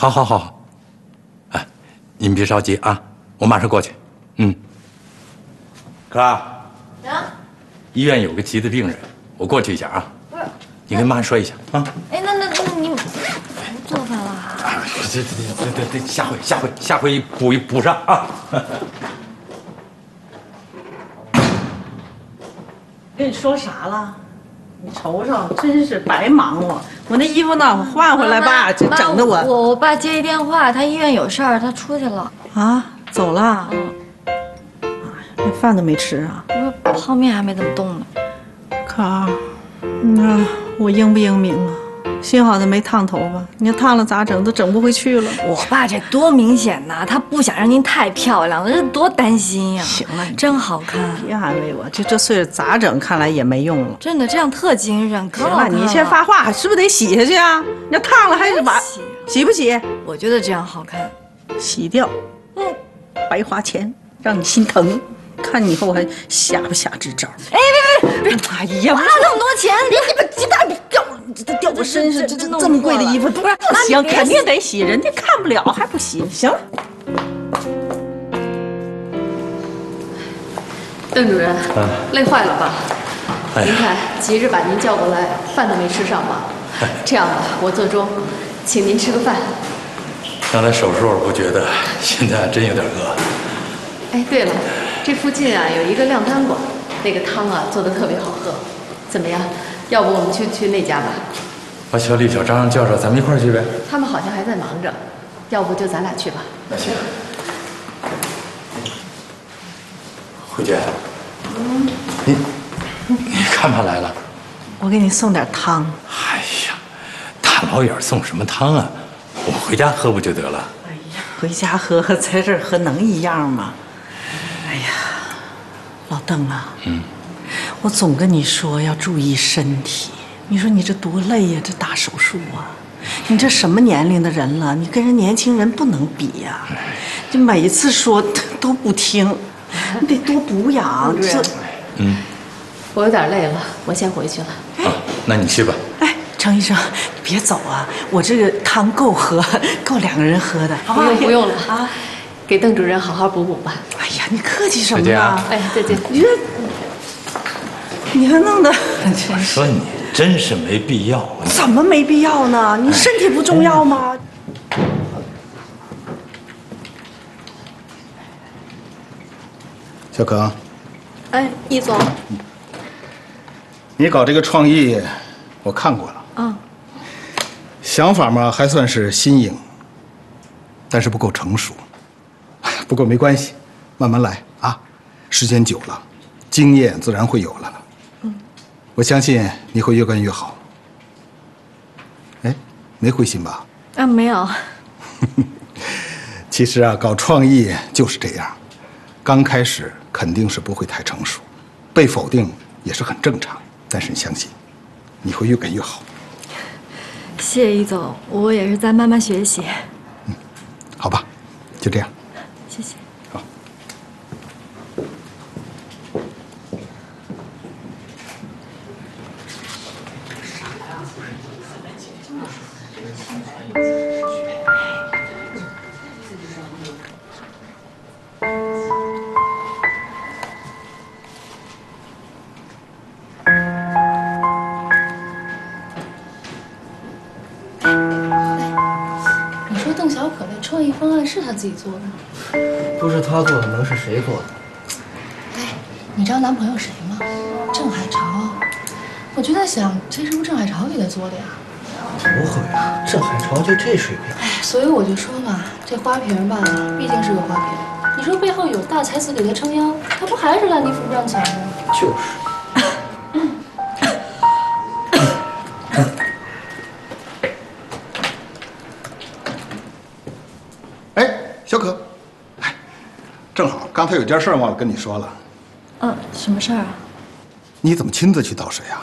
好。哎，您别着急啊，我马上过去。嗯，哥。啊。医院有个急的病人，我过去一下啊。不是。你跟妈说一下啊。哎，那你做饭了？啊，这下回补上啊。跟你说啥了？ 你瞅瞅，真是白忙活！我那衣服呢？换回来吧，这整的我……我爸接一电话，他医院有事儿，他出去了。啊，走了？嗯，连饭都没吃啊？不是，泡面还没怎么动呢。可儿，你说我英不英明啊？幸好他没烫头发，你要烫了咋整？都整不回去了。我爸这多明显呐，他不想让您太漂亮了，这多担心呀。行了，真好看。别安慰我，这岁数咋整？看来也没用了。真的，这样特精神，可好看了。行了，你先发话，是不是得洗下去啊？你要烫了还是晚？洗不洗？我觉得这样好看。洗掉，嗯，白花钱，让你心疼。 看你以后还下不下这招？哎，别！哎呀，花那么多钱，别鸡蛋掉我身上，这么贵的衣服不行，肯定得洗，人家看不了还不洗，行。邓主任，累坏了吧？您看，急着把您叫过来，饭都没吃上吧？这样吧，我做粥，请您吃个饭。刚才手术不觉得，现在真有点饿。哎，对了。 这附近啊有一个靓汤馆，那个汤啊做的特别好喝，怎么样？要不我们去那家吧？把小李、小张叫上，咱们一块儿去呗。他们好像还在忙着，要不就咱俩去吧。那行。慧娟，嗯，你干嘛来了？我给你送点汤。哎呀，大老远送什么汤啊？我们回家喝不就得了？哎呀，回家喝和在这儿喝能一样吗？ 哎呀，老邓啊，嗯，我总跟你说要注意身体。你说你这多累呀，这大手术啊，你这什么年龄的人了？你跟人年轻人不能比呀。这每一次说都不听，你得多补养。这，嗯，我有点累了，我先回去了。啊，那你去吧。哎，程医生，你别走啊，我这个汤够喝，够两个人喝的。不用不用了啊。 给邓主任好好补补吧。哎呀，你客气什么呀？哎，再见。你这，你还弄得……我说你真是没必要。怎么没必要呢？你身体不重要吗？小可。哎，易总。你搞这个创意，我看过了。嗯。想法嘛，还算是新颖，但是不够成熟。 不过没关系，慢慢来啊，时间久了，经验自然会有了。嗯，我相信你会越干越好。哎，没灰心吧？啊，没有。其实啊，搞创意就是这样，刚开始肯定是不会太成熟，被否定也是很正常。但是你相信，你会越干越好。谢谢易总，我也是在慢慢学习。嗯，好吧，就这样。 谢谢。好。你说邓小可那创意方案是他自己做的？ 不是他做的，能是谁做的？哎，你知道男朋友谁吗？郑海潮。我就在想，这是不是郑海潮给他做的呀？不会啊，郑海潮就这水平。哎，所以我就说嘛，这花瓶吧，毕竟是个花瓶。你说背后有大才子给他撑腰，他不还是烂泥扶不上墙吗？就是。哎，小可。 正好，刚才有件事忘了跟你说了。嗯，什么事儿啊？你怎么亲自去倒水啊？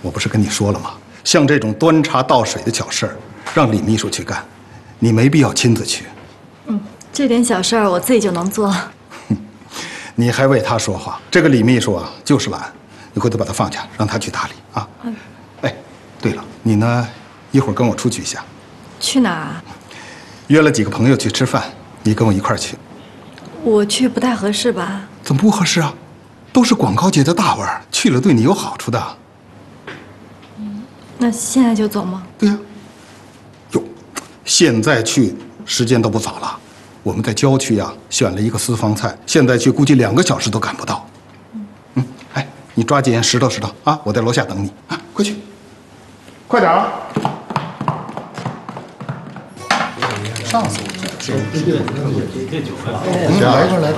我不是跟你说了吗？像这种端茶倒水的小事儿，让李秘书去干，你没必要亲自去。嗯，这点小事儿我自己就能做。哼，你还为他说话？这个李秘书啊，就是懒。你回头把他放下，让他去打理啊。嗯。哎，对了，你呢？一会儿跟我出去一下。去哪儿啊？约了几个朋友去吃饭，你跟我一块儿去。我去不太合适吧？怎么不合适啊？都是广告界的大腕儿，去了对你有好处的。嗯，那现在就走吗？对呀。哟，现在去时间都不早了。我们在郊区呀，选了一个私房菜，现在去估计2个小时都赶不到。嗯，哎，你抓紧拾掇拾掇啊！我在楼下等你啊，快去，快点啊！ 上次我就来，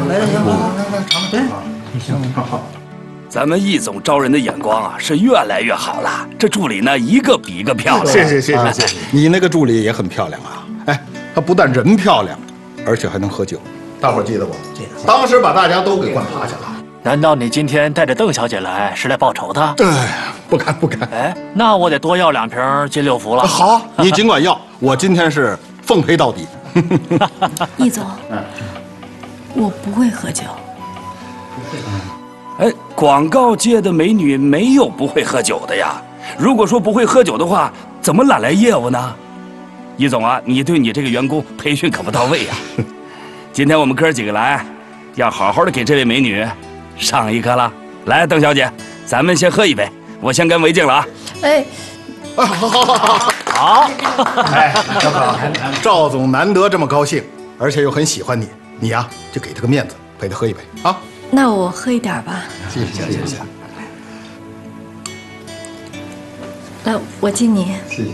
咱们易总招人的眼光啊是越来越好了，这助理呢一个比一个漂亮。谢谢，你那个助理也很漂亮啊，哎，她不但人漂亮，而且还能喝酒。大伙记得我，当时把大家都给灌趴下了。难道你今天带着邓小姐来是来报仇的？不敢。哎，那我得多要2瓶金六福了。好，你尽管要，我今天是。 奉陪到底，易总，我不会喝酒。哎，广告界的美女没有不会喝酒的呀。如果说不会喝酒的话，怎么揽来业务呢？易总啊，你对你这个员工培训可不到位呀。今天我们哥几个来，要好好的给这位美女上一课了。来，邓小姐，咱们先喝一杯，我先干为敬了啊。哎。 好，哎，小宝，赵总难得这么高兴，而且又很喜欢你，你呀就给他个面子，陪他喝一杯啊。那我喝一点吧。谢谢。来，我敬你。谢谢。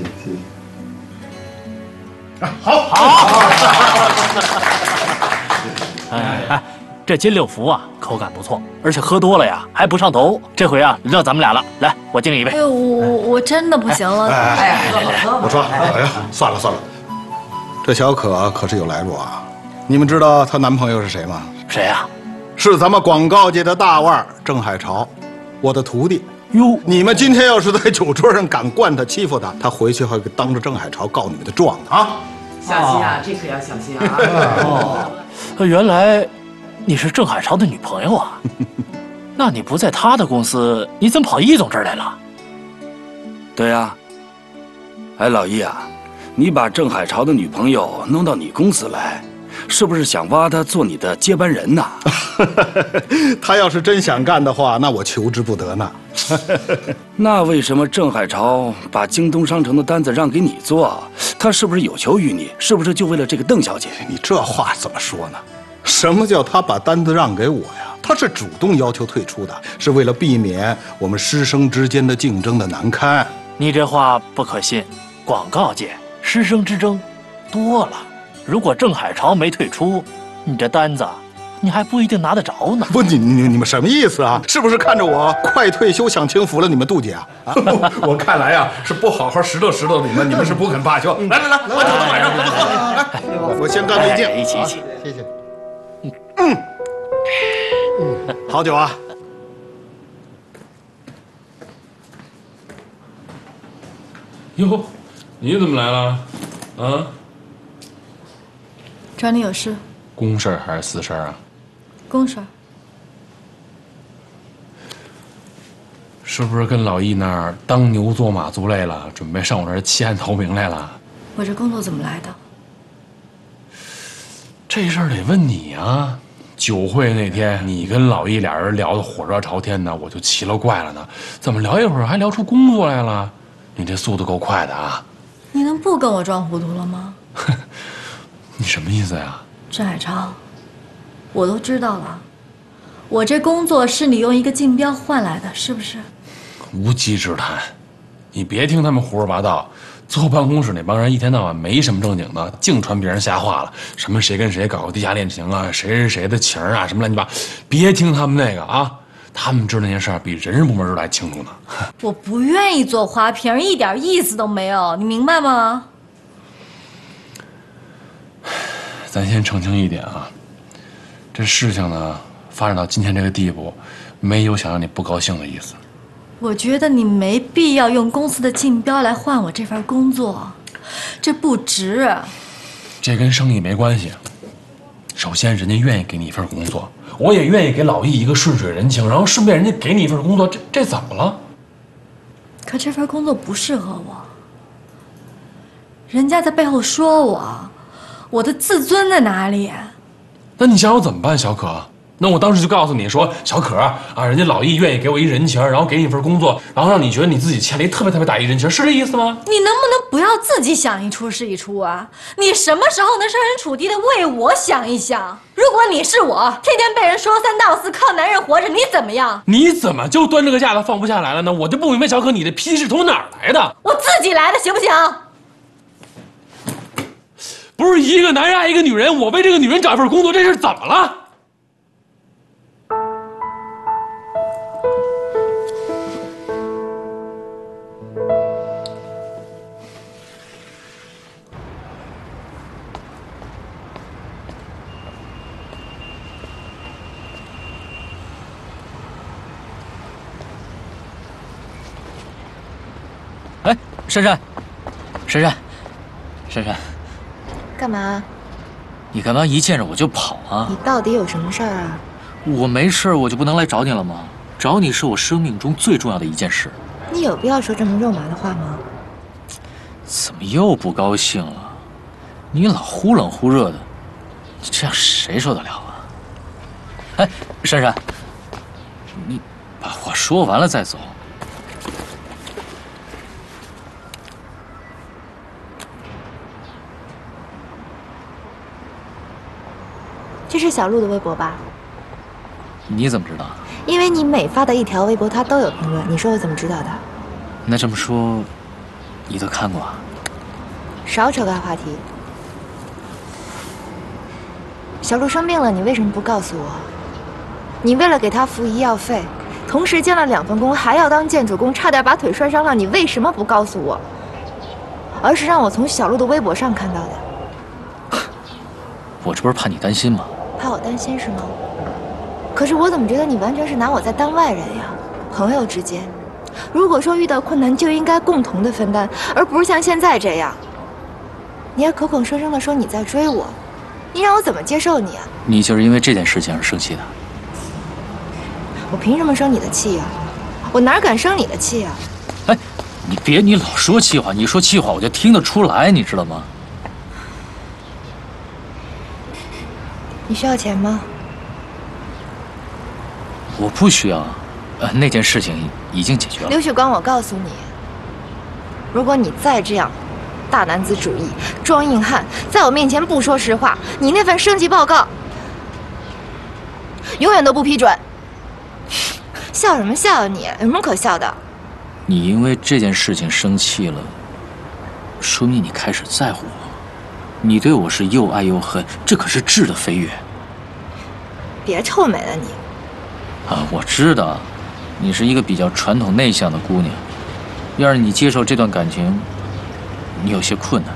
好。哎，这金六福啊，口感不错，而且喝多了呀还不上头。这回啊，轮到咱们俩了，来，我敬你一杯。哎呦，我真的不行了。哎，我说，哎呀，算了，这小可是有来路啊！你们知道她男朋友是谁吗？谁呀？是咱们广告界的大腕郑海潮，我的徒弟。哟，你们今天要是在酒桌上敢惯他、欺负他，他回去还当着郑海潮告你们的状的啊！小心啊，这可要小心啊！哦，原来。 你是郑海潮的女朋友啊？那你不在他的公司，你怎么跑易总这儿来了？对呀。哎，老易啊，你把郑海潮的女朋友弄到你公司来，是不是想挖他做你的接班人呢？他要是真想干的话，那我求之不得呢。那为什么郑海潮把京东商城的单子让给你做？他是不是有求于你？是不是就为了这个邓小姐？你这话怎么说呢？ 什么叫他把单子让给我呀？他是主动要求退出的，是为了避免我们师生之间的竞争的难堪。你这话不可信，广告界师生之争多了。如果郑海潮没退出，你这单子你还不一定拿得着呢。不，你们什么意思啊？是不是看着我快退休享清福了？你们妒忌啊？我看来呀，是不好好拾掇拾掇你们是不肯罢休。来，我等到晚上，来，我先干为敬，一起，谢谢。 好酒啊！哟，你怎么来了？啊？找你有事。公事还是私事啊？公事。是不是跟老易那儿当牛做马做累了，准备上我这儿弃暗投明来了？我这工作怎么来的？这事儿得问你啊。 酒会那天，你跟老易俩人聊得火热朝天呢，我就奇了怪了呢，怎么聊一会儿还聊出工作来了？你这速度够快的啊！你能不跟我装糊涂了吗？你什么意思呀？郑海潮，我都知道了，我这工作是你用一个竞标换来的，是不是？无稽之谈，你别听他们胡说八道。 坐办公室那帮人一天到晚没什么正经的，净传别人瞎话了。什么谁跟谁搞个地下恋情啊，谁是谁的情啊，什么乱七八，别听他们那个啊，他们知道那些事儿比人事部门都来清楚呢。我不愿意做花瓶，一点意思都没有，你明白吗？咱先澄清一点啊，这事情呢发展到今天这个地步，没有想让你不高兴的意思。 我觉得你没必要用公司的竞标来换我这份工作，这不值。这跟生意没关系。首先，人家愿意给你一份工作，我也愿意给老易一个顺水人情，然后顺便人家给你一份工作，这怎么了？可这份工作不适合我。人家在背后说我，我的自尊在哪里啊？那你想我怎么办，小可？那我当时就告诉你说，小可啊，人家老易愿意给我一人情，然后给你一份工作，然后让你觉得你自己欠了一特别特别大一人情，是这意思吗？你能不能不要自己想一出是一出啊？你什么时候能设身处地的为我想一想？如果你是我，天天被人说三道四，靠男人活着，你怎么样？你怎么就端这个架子放不下来了呢？我就不明白，小可，你的脾气是从哪儿来的？我自己来的，行不行？ 不是一个男人爱一个女人，我为这个女人找一份工作，这事怎么了？哎，珊珊。 干嘛？你干嘛一见着我就跑啊？你到底有什么事儿啊？我没事，我就不能来找你了吗？找你是我生命中最重要的一件事。你有必要说这么肉麻的话吗？怎么又不高兴了？你老忽冷忽热的，这样谁受得了啊？哎，珊珊，你把话说完了再走。 这是小鹿的微博吧？你怎么知道？因为你每发的一条微博，他都有评论。你说我怎么知道的？那这么说，你都看过啊？少扯开话题。小鹿生病了，你为什么不告诉我？你为了给他付医药费，同时兼了2份工，还要当建筑工，差点把腿摔伤了。你为什么不告诉我？而是让我从小鹿的微博上看到的。我这不是怕你担心吗？ 怕我担心是吗？可是我怎么觉得你完全是拿我在当外人呀？朋友之间，如果说遇到困难就应该共同的分担，而不是像现在这样，你还口口声声的说你在追我，你让我怎么接受你啊？你就是因为这件事情而生气的？我凭什么生你的气呀？我哪敢生你的气呀？哎，你老说气话，你说气话我就听得出来，你知道吗？ 你需要钱吗？我不需要，那件事情已经解决了。刘雪光，我告诉你，如果你再这样大男子主义、装硬汉，在我面前不说实话，你那份升级报告永远都不批准。笑什么笑啊你？有什么可笑的？你因为这件事情生气了，说明你开始在乎我。 你对我是又爱又恨，这可是质的飞跃。别臭美了你！啊，我知道，你是一个比较传统内向的姑娘，要是你接受这段感情，你有些困难。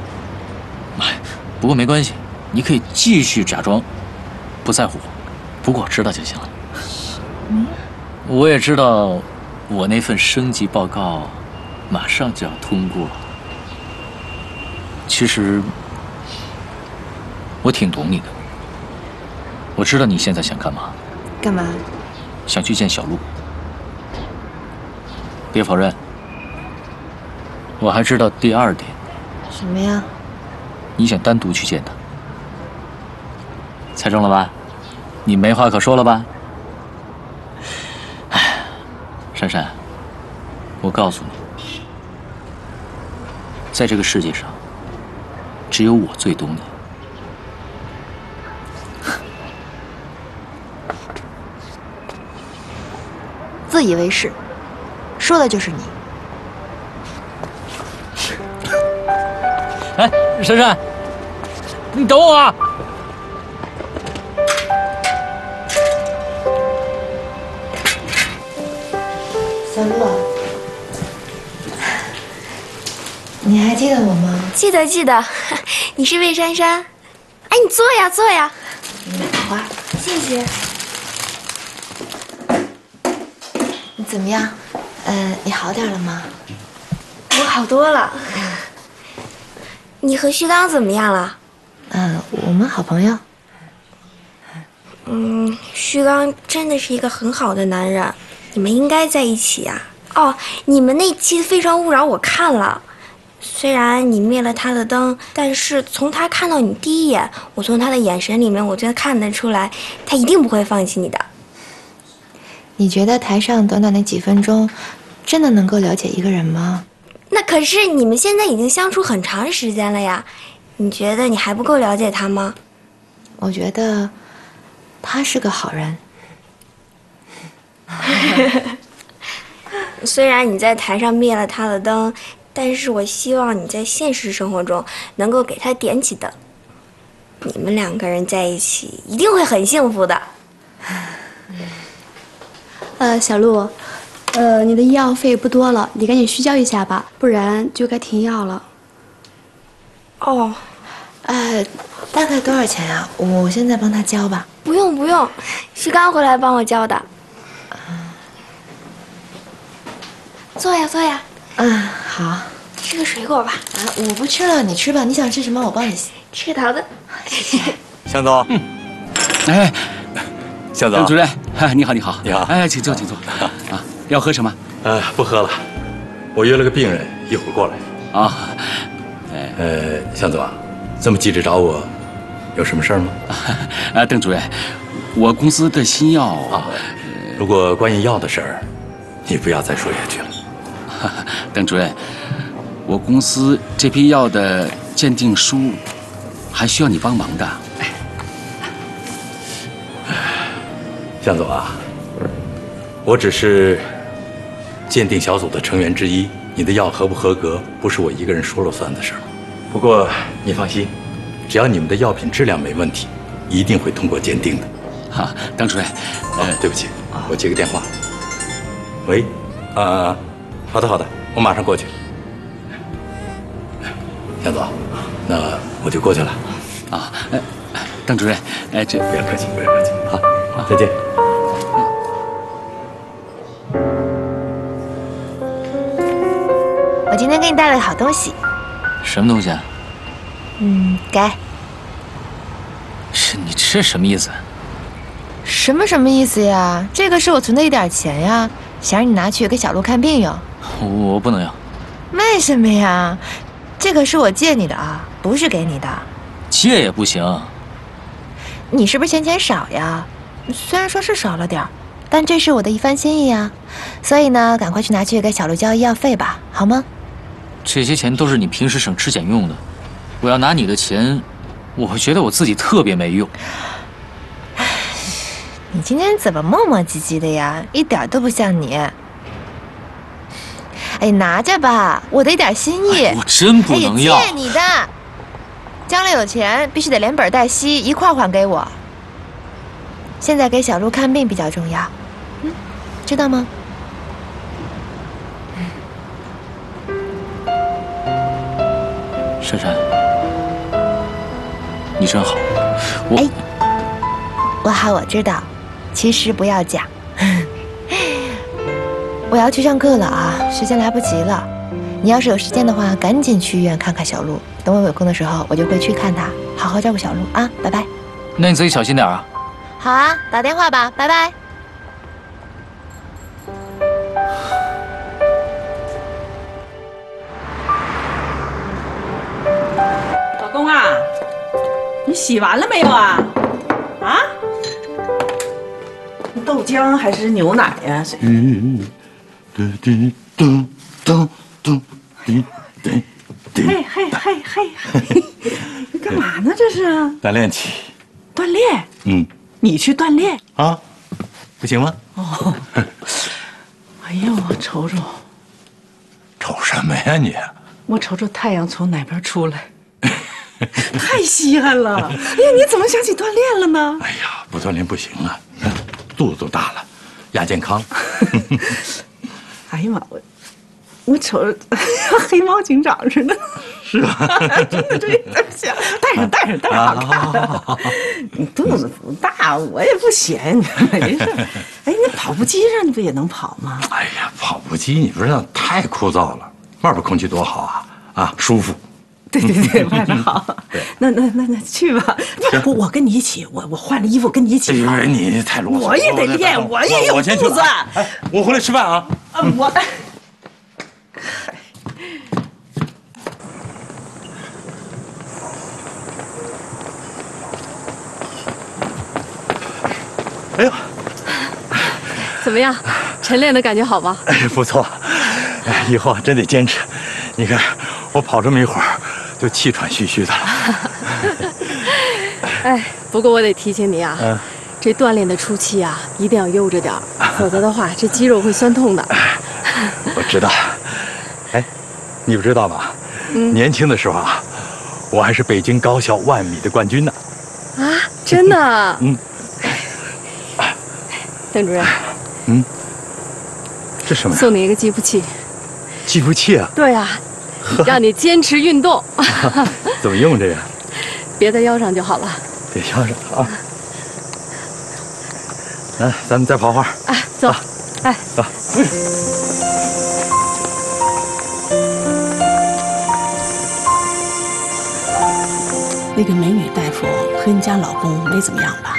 哎，不过没关系，你可以继续假装不在乎我，不过我知道就行了。嗯，我也知道，我那份升级报告马上就要通过。其实。 我挺懂你的，我知道你现在想干嘛。干嘛？想去见小鹿。别否认。我还知道第2点。什么呀？你想单独去见他。猜中了吧？你没话可说了吧？哎，珊珊，我告诉你，在这个世界上，只有我最懂你。 自以为是，说的就是你。哎，珊珊，你等我啊！小鹿，你还记得我吗？记得。你是魏珊珊？哎，你坐呀，坐呀。你买花，谢谢。 怎么样？你好点了吗？我好多了。你和旭刚怎么样了？我们好朋友。嗯，旭刚真的是一个很好的男人，你们应该在一起啊。哦，你们那期《非诚勿扰》我看了，虽然你灭了他的灯，但是从他看到你第一眼，我从他的眼神里面，我觉得看得出来，他一定不会放弃你的。你觉得台上短短的几分钟，真的能够了解一个人吗？那可是你们现在已经相处很长时间了呀，你觉得你还不够了解他吗？我觉得，他是个好人。虽然你在台上灭了他的灯，但是我希望你在现实生活中能够给他点起灯。你们两个人在一起一定会很幸福的。小鹿，你的医药费不多了，你赶紧续交一下吧，不然就该停药了。哦，大概多少钱呀？我现在帮他交吧。不用不用，是刚回来帮我交的。 坐呀坐呀，好，吃个水果吧。我不吃了，你吃吧。你想吃什么，我帮你吃个桃子。谢谢，向总。哎，向总，主任，哎，你好，你好，你好。哎，请坐，请坐。啊，要喝什么？不喝了，我约了个病人，一会儿过来。啊，向总，这么急着找我，有什么事儿吗？啊，邓主任，我公司的新药啊，如果关于药的事儿，你不要再说下去了。 邓主任，我公司这批药的鉴定书还需要你帮忙的。向总啊，我只是鉴定小组的成员之一，你的药合不合格不是我一个人说了算的事儿。不过你放心，只要你们的药品质量没问题，一定会通过鉴定的。好，邓主任，对不起，我接个电话。喂，好的，好的，我马上过去。向总，那我就过去了。啊，邓主任，这不要客气，不要客气。好，再见。我今天给你带了个好东西。什么东西啊？给。是你这什么意思？什么意思呀？这个是我存的一点钱呀，想让你拿去给小鹿看病用。 我不能要，为什么呀？这可是我借你的啊，不是给你的。借也不行。你是不是嫌钱少呀？虽然说是少了点儿，但这是我的一番心意啊。所以呢，赶快去拿去给小鹿交医药费吧，好吗？这些钱都是你平时省吃俭用的，我要拿你的钱，我会觉得我自己特别没用。你今天怎么磨磨唧唧的呀？一点都不像你。 哎，拿着吧，我的一点心意。我真不能要。借你的，将来有钱必须得连本带息一块还给我。现在给小鹿看病比较重要，知道吗？珊珊，你真好。我好，我知道，其实不要讲。我要去上课了啊，时间来不及了。你要是有时间的话，赶紧去医院看看小鹿。等我有空的时候，我就会去看他，好好照顾小鹿啊，拜拜。那你自己小心点啊。好啊，打电话吧，拜拜。老公啊，你洗完了没有啊？啊？豆浆还是牛奶呀？嘿，你干嘛呢？这是锻炼去。锻炼？你去锻炼啊？不行吗？哦。哎呀，我瞅瞅。瞅什么呀你？我瞅瞅太阳从哪边出来。太稀罕了！哎呀，你怎么想起锻炼了呢？哎呀，不锻炼不行啊，肚子都大了，亚健康。哎呀妈，我瞅着黑猫警长似的，是吧？真的这点像，戴上好看。你肚子不大，我也不闲，没事。哎，那跑步机上你不也能跑吗？哎呀，跑步机你不知道太枯燥了，外边空气多好啊，舒服。对对对，外边好。那去吧，我跟你一起，我换了衣服跟你一起。因为你太啰嗦，我也得练，我也有肚子。我回来吃饭啊。我。嗨，哎呦，怎么样？晨练的感觉好吗？哎，不错。哎，以后真得坚持。你看，我跑这么一会儿，就气喘吁吁的了。哎，不过我得提醒您啊。嗯。 这锻炼的初期啊，一定要悠着点儿，否则的话，这肌肉会酸痛的。我知道。哎，你不知道吗？嗯、年轻的时候啊，我还是北京高校10000米的冠军呢。啊，真的？嗯。邓主任。嗯。这什么呀？送你一个计步器。计步器啊？对啊，让你坚持运动。怎么用这个？别在腰上就好了。别腰上啊。 来，咱们再跑会儿。哎，走，哎，走。那个美女大夫和你家老公没怎么样吧？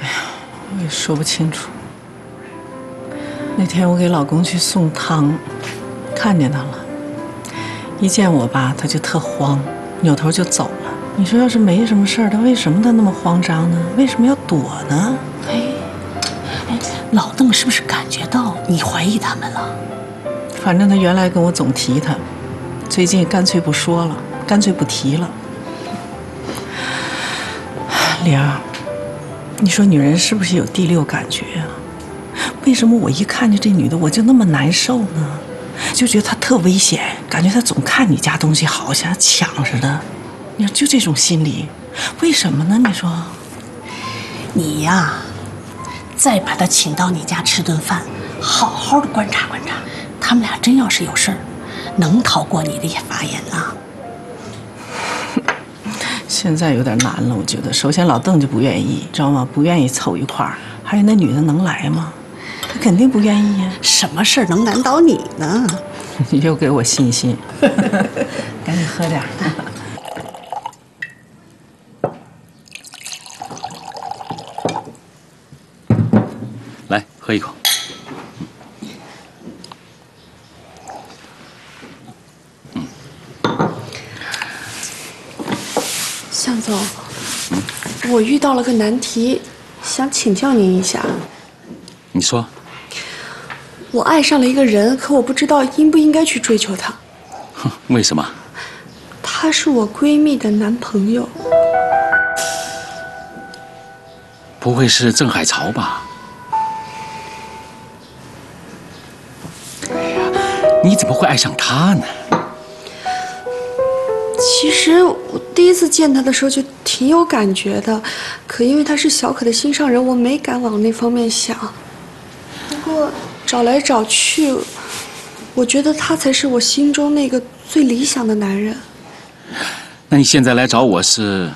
哎呀，我也说不清楚。那天我给老公去送汤，看见他了。一见我吧，他就特慌，扭头就走了。你说要是没什么事儿，他为什么那么慌张呢？为什么要躲呢？哎。 老邓是不是感觉到你怀疑他们了？反正他原来跟我总提他，最近干脆不说了，干脆不提了。玲儿，你说女人是不是有第6感觉啊？为什么我一看见这女的我就那么难受呢？就觉得她特危险，感觉她总看你家东西好，像抢似的。你说就这种心理，为什么呢？你说，你呀。 再把他请到你家吃顿饭，好好的观察观察，他们俩真要是有事儿，能逃过你的法眼啊？现在有点难了，我觉得。首先老邓就不愿意，知道吗？不愿意凑一块儿。还有那女的能来吗？她肯定不愿意呀。什么事儿能难倒你呢？你又给我信心，赶紧喝点。 喝一口。嗯，向总，我遇到了个难题，想请教您一下。你说。我爱上了一个人，可我不知道应不应该去追求他。哼，为什么？他是我闺蜜的男朋友。不会是郑海潮吧？ 你怎么会爱上他呢？其实我第一次见他的时候就挺有感觉的，可因为他是小可的心上人，我没敢往那方面想。不过找来找去，我觉得他才是我心中那个最理想的男人。那你现在来找我是？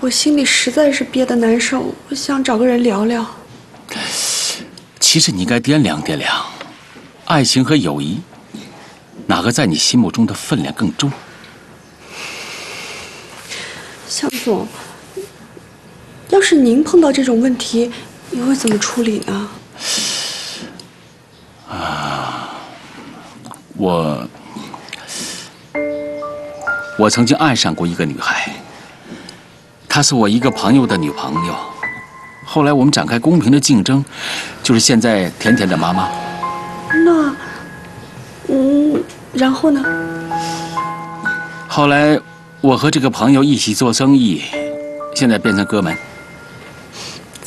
我心里实在是憋得难受，我想找个人聊聊。其实你应该掂量掂量，爱情和友谊。 哪个在你心目中的分量更重？向总，要是您碰到这种问题，你会怎么处理呢？啊，我曾经爱上过一个女孩，她是我一个朋友的女朋友，后来我们展开公平的竞争，就是现在甜甜的妈妈。那，然后呢？后来我和这个朋友一起做生意，现在变成哥们。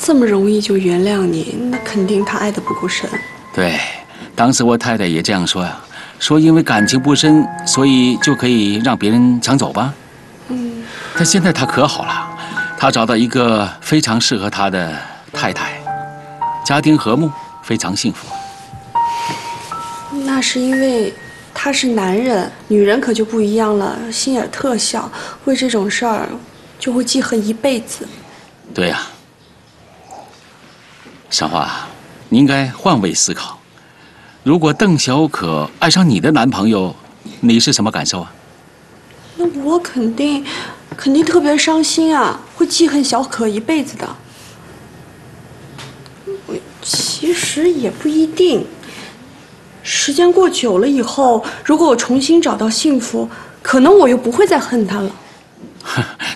这么容易就原谅你，那肯定他爱得不够深。对，当时我太太也这样说呀，说因为感情不深，所以就可以让别人抢走吧。嗯。但现在他可好了，他找到一个非常适合他的太太，家庭和睦，非常幸福。那是因为。 他是男人，女人可就不一样了，心眼特小，为这种事儿就会记恨一辈子。对呀、啊，小花，你应该换位思考。如果邓小可爱上你的男朋友，你是什么感受啊？那我肯定特别伤心啊，会记恨小可一辈子的。我其实也不一定。 时间过久了以后，如果我重新找到幸福，可能我又不会再恨他了。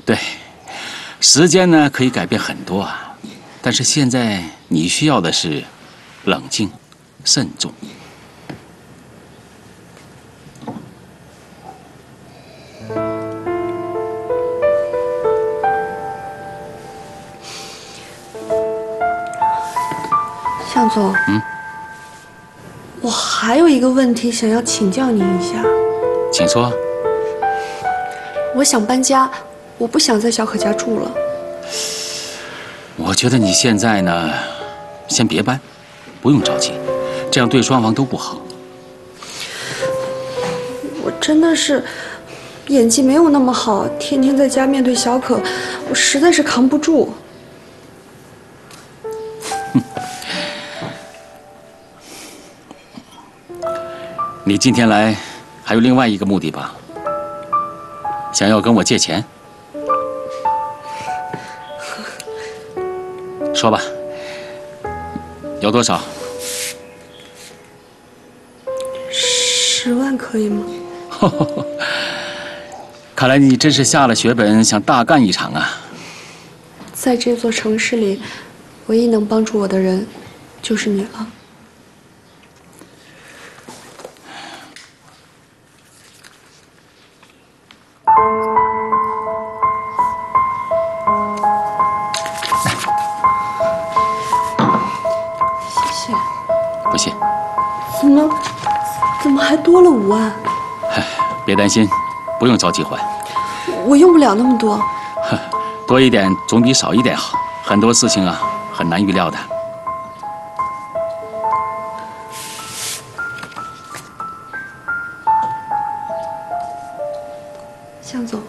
对，时间呢可以改变很多啊，但是现在你需要的是冷静、慎重。向总，我还有一个问题想要请教你一下。请说。我想搬家，我不想在小可家住了。 我觉得你现在呢，先别搬，不用着急，这样对双方都不好。我真的是演技没有那么好，天天在家面对小可，我实在是扛不住。你今天来还有另外一个目的吧？想要跟我借钱？ 说吧，有多少？10万可以吗？看来你真是下了血本，想大干一场啊！在这座城市里，唯一能帮助我的人，就是你了。5万，别担心，不用着急还。我用不了那么多，多一点总比少一点好。很多事情啊，很难预料的。向总，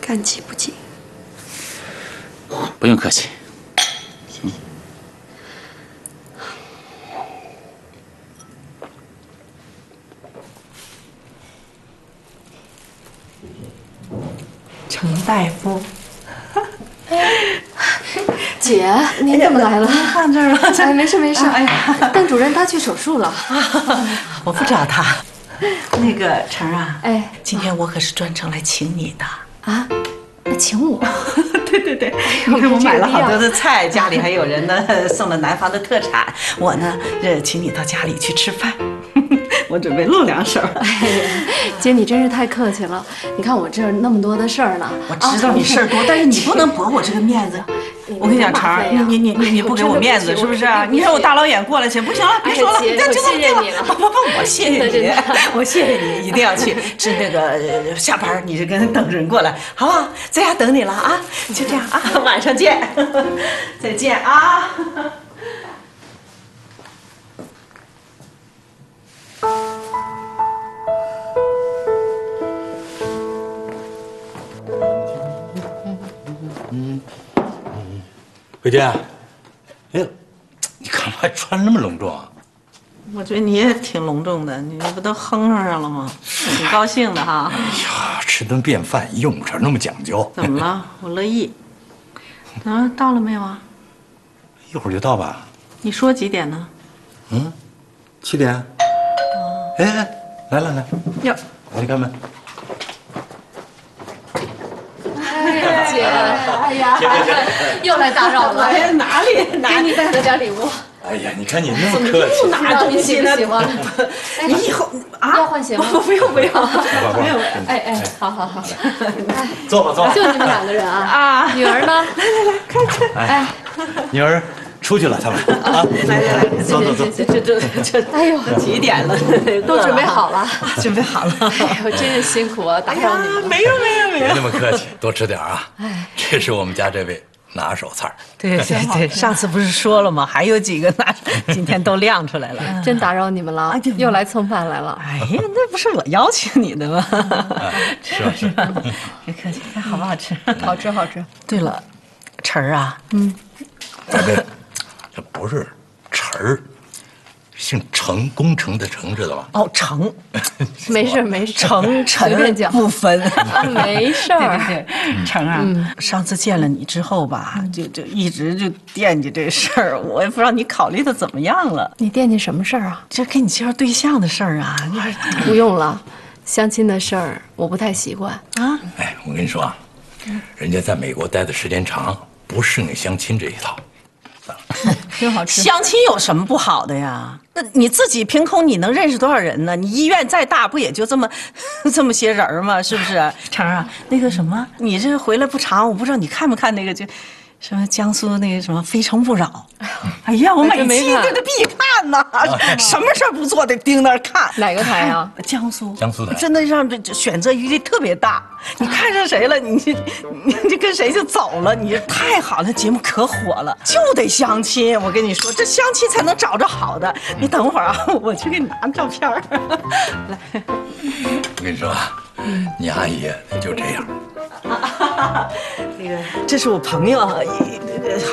感激不尽。不用客气。 程大夫，姐，您怎么来了？放这儿了。哎，没事没事。哎呀，邓主任他去手术了，我不找他。那个程啊，哎，今天我可是专程来请你的啊，请我？对对对，因为我买了好多的菜，家里还有人呢，送了南方的特产。我呢，请你到家里去吃饭。 我准备露两手。哎呀，姐，你真是太客气了。你看我这儿那么多的事儿呢。我知道你事儿多，但是你不能驳我这个面子。我跟你讲，常，你不给我面子是不是啊？你看我大老远过来去，不行了，别说了，就这么了。我谢谢你，我谢谢你，一定要去吃那个。下班你就跟等人过来，好不好？在家等你了啊！就这样啊，晚上见，再见啊。 慧娟，哎呦，你干嘛穿那么隆重啊？我觉得你也挺隆重的，你这不都哼上了吗？挺高兴的哈。哎呀，吃顿便饭用不着那么讲究。怎么了？我乐意。啊，到了没有啊？一会儿就到吧。你说几点呢？嗯，7点。哦。哎，来来来，哟，我去开门。 姐，哎呀，又来打扰了！哎呀，哪里？给你带了点礼物。哎呀，你看你那么客气，不拿东西呢？你以后啊，要换鞋吗？不用，没有。哎，好，坐吧。就你们两个人啊？啊，女儿呢？来，快！哎，女儿出去了，他们啊，来，走，这，哎呦，几点了？都准备好了，哎呦，真是辛苦啊，打扰你们。没有。别那么客气，多吃点啊！哎，这是我们家这位拿手菜。对，上次不是说了吗？还有几个拿，今天都亮出来了。真打扰你们了，又来蹭饭来了。哎呀，那不是我邀请你的吗？是吧？别客气，看好不好吃？好吃。对了，晨儿啊，这不是晨儿。 姓程，工程的程，知道吧？哦，程，没事，程陈不分，没事儿。对，程啊，上次见了你之后吧，就一直就惦记这事儿，我也不知道你考虑的怎么样了。你惦记什么事儿啊？这给你介绍对象的事儿啊。不用了，相亲的事儿我不太习惯啊。哎，我跟你说啊，人家在美国待的时间长，不适应相亲这一套。真好吃。相亲有什么不好的呀？那你自己凭空你能认识多少人呢？你医院再大，不也就这么些人吗？是不是？成啊，那个什么，你这回来不查，我不知道你看没看那个就。 什么江苏那个什么《非诚勿扰》？哎呀，我每期对着必看呐，什么事儿不做得盯那儿看。哪个台啊？江苏台。真的让这选择余地特别大，你看上谁了，你跟谁就走了，你太好了，节目可火了，就得相亲。我跟你说，这相亲才能找着好的。你等会儿啊，我去给你拿照片儿。来，我跟你说，你阿姨就这样。 那个，这是我朋友，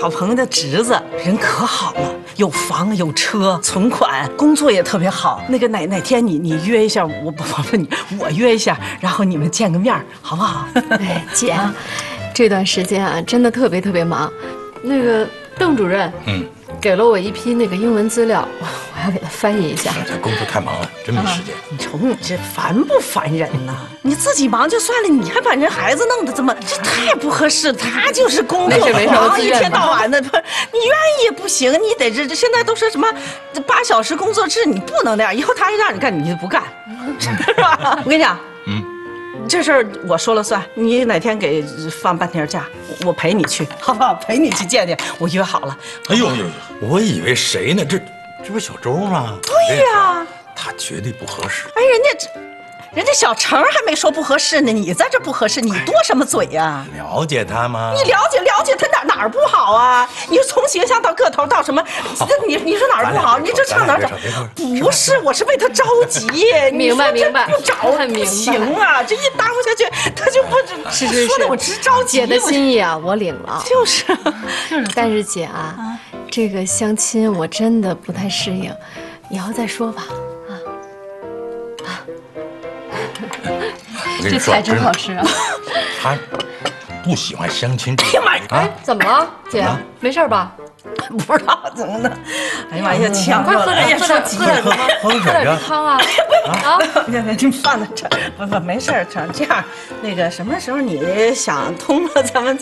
好朋友的侄子，人可好了，有房有车，存款，工作也特别好。那个哪天你约一下，我约一下，然后你们见个面，好不好？哎，姐啊，这段时间啊，真的特别忙。那个邓主任，给了我一批那个英文资料，我要给他翻译一下。这工作太忙了，真没时间。你瞅你这烦不烦人呐？你自己忙就算了，你还把人孩子弄得这么，这太不合适。他就是工作忙，一天到晚的，不是你愿意也不行，你得这现在都是什么8小时工作制，你不能那样。以后他一让你干，你就不干，是吧？我跟你讲，这事儿我说了算。你哪天给放半天假，我陪你去，好不好？陪你去见见，我约好了。哎呦呦，我以为谁呢？这不是小周吗？对呀，他绝对不合适。哎，人家小程还没说不合适呢，你在这不合适，你多什么嘴呀？了解他吗？你了解他哪儿不好啊？你从形象到个头到什么，你说哪儿不好？你这上哪儿找？不是，我是为他着急。明白。不找不行啊，这一耽误下去，他就不说的我直着急。姐的心意啊，我领了。就是。但是姐啊，这个相亲我真的不太适应，以后再说吧。 这菜真好吃啊！他不喜欢相亲。哎呀妈呀！哎，怎么了，姐？没事吧？不知道怎么的。哎呀妈呀！抢过来！喝点汤啊！啊！这放在这，不，没事。成这样，那个什么时候你想通了，咱们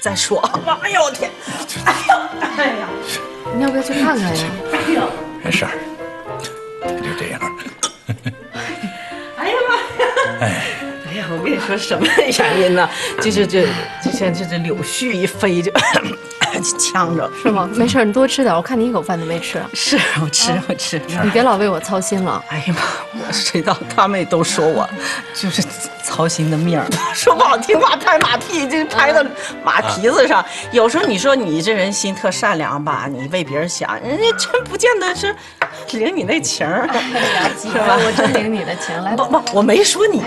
再说。哎呦我天！哎呀！你要不要去看看呀？哎呦，没事儿，就这样。 哎呀，我跟你说什么原因呢？就是这柳絮一飞就呛着，是吗？没事，你多吃点，我看你一口饭都没吃。是我吃，你别老为我操心了。哎呀妈，我知道他们也都说我就是操心的命儿，说不好听话拍马屁，就拍到马蹄子上。有时候你说你这人心特善良吧，你为别人想，人家真不见得是。 领你那情儿，是吧？我真领你的情来。不，我没说你，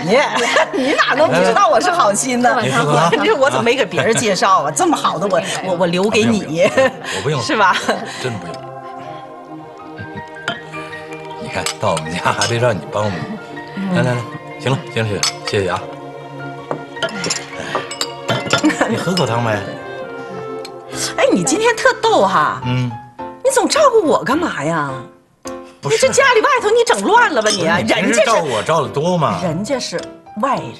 你哪能不知道我是好心呢？我怎么没给别人介绍啊？这么好的我留给你，我不用，是吧？真不用。你看到我们家还得让你帮我们。来，行了，谢谢啊。你喝口汤呗。哎，你今天特逗哈。你总照顾我干嘛呀？ 你这家里外头你整乱了吧你？人家照我照的多吗？人家是外人，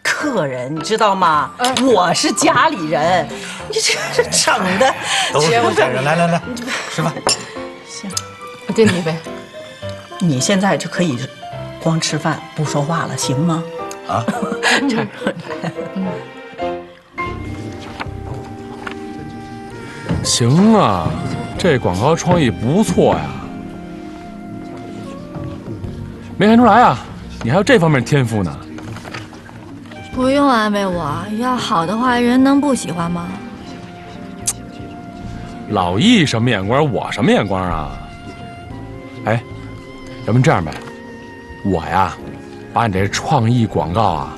客人，你知道吗？我是家里人，你这整的。都是家人，来，吃饭。行，我敬你一杯。你现在就可以光吃饭不说话了，行吗？啊，这样。行啊，这广告创意不错呀。 没看出来啊，你还有这方面天赋呢。不用安慰我，要好的话，人能不喜欢吗？老易什么眼光，我什么眼光啊？哎，要不这样呗，我呀，把你这创意广告啊，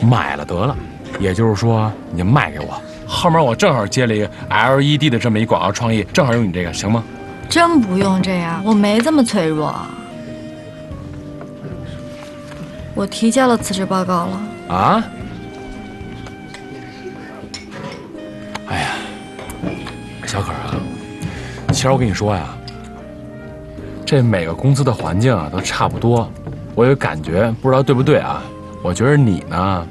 买了得了。也就是说，你卖给我，后面我正好接了一个 LED 的这么一广告创意，正好用你这个，行吗？真不用这样，我没这么脆弱。 我提交了辞职报告了。啊！哎呀，小可啊，其实我跟你说呀，这每个公司的环境啊都差不多，我有感觉，不知道对不对啊？我觉得你呢，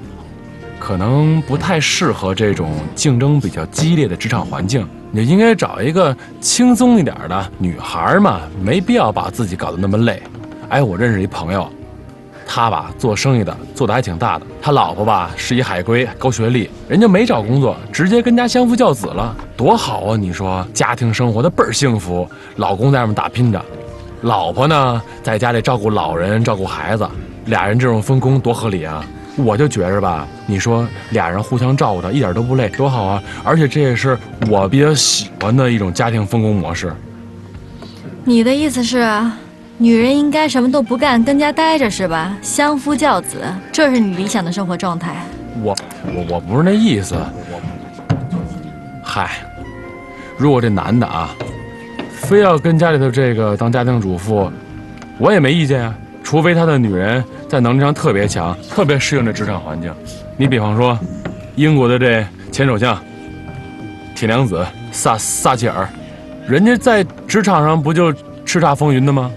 可能不太适合这种竞争比较激烈的职场环境，你应该找一个轻松一点的。女孩嘛，没必要把自己搞得那么累。哎，我认识一朋友，他吧做生意的，做得还挺大的。他老婆吧是一海归，高学历，人家没找工作，直接跟家相夫教子了，多好啊！你说家庭生活的倍儿幸福，老公在外面打拼着，老婆呢在家里照顾老人、照顾孩子，俩人这种分工多合理啊！我就觉着吧，你说俩人互相照顾的，一点都不累，多好啊！而且这也是我比较喜欢的一种家庭分工模式。你的意思是？女人应该什么都不干，跟家待着是吧？相夫教子，这是你理想的生活状态。我不是那意思。嗨，如果这男的啊，非要跟家里头这个当家庭主妇，我也没意见啊。除非他的女人在能力上特别强，特别适应这职场环境。你比方说，英国的这前首相铁娘子撒切尔，人家在职场上不就叱咤风云的吗？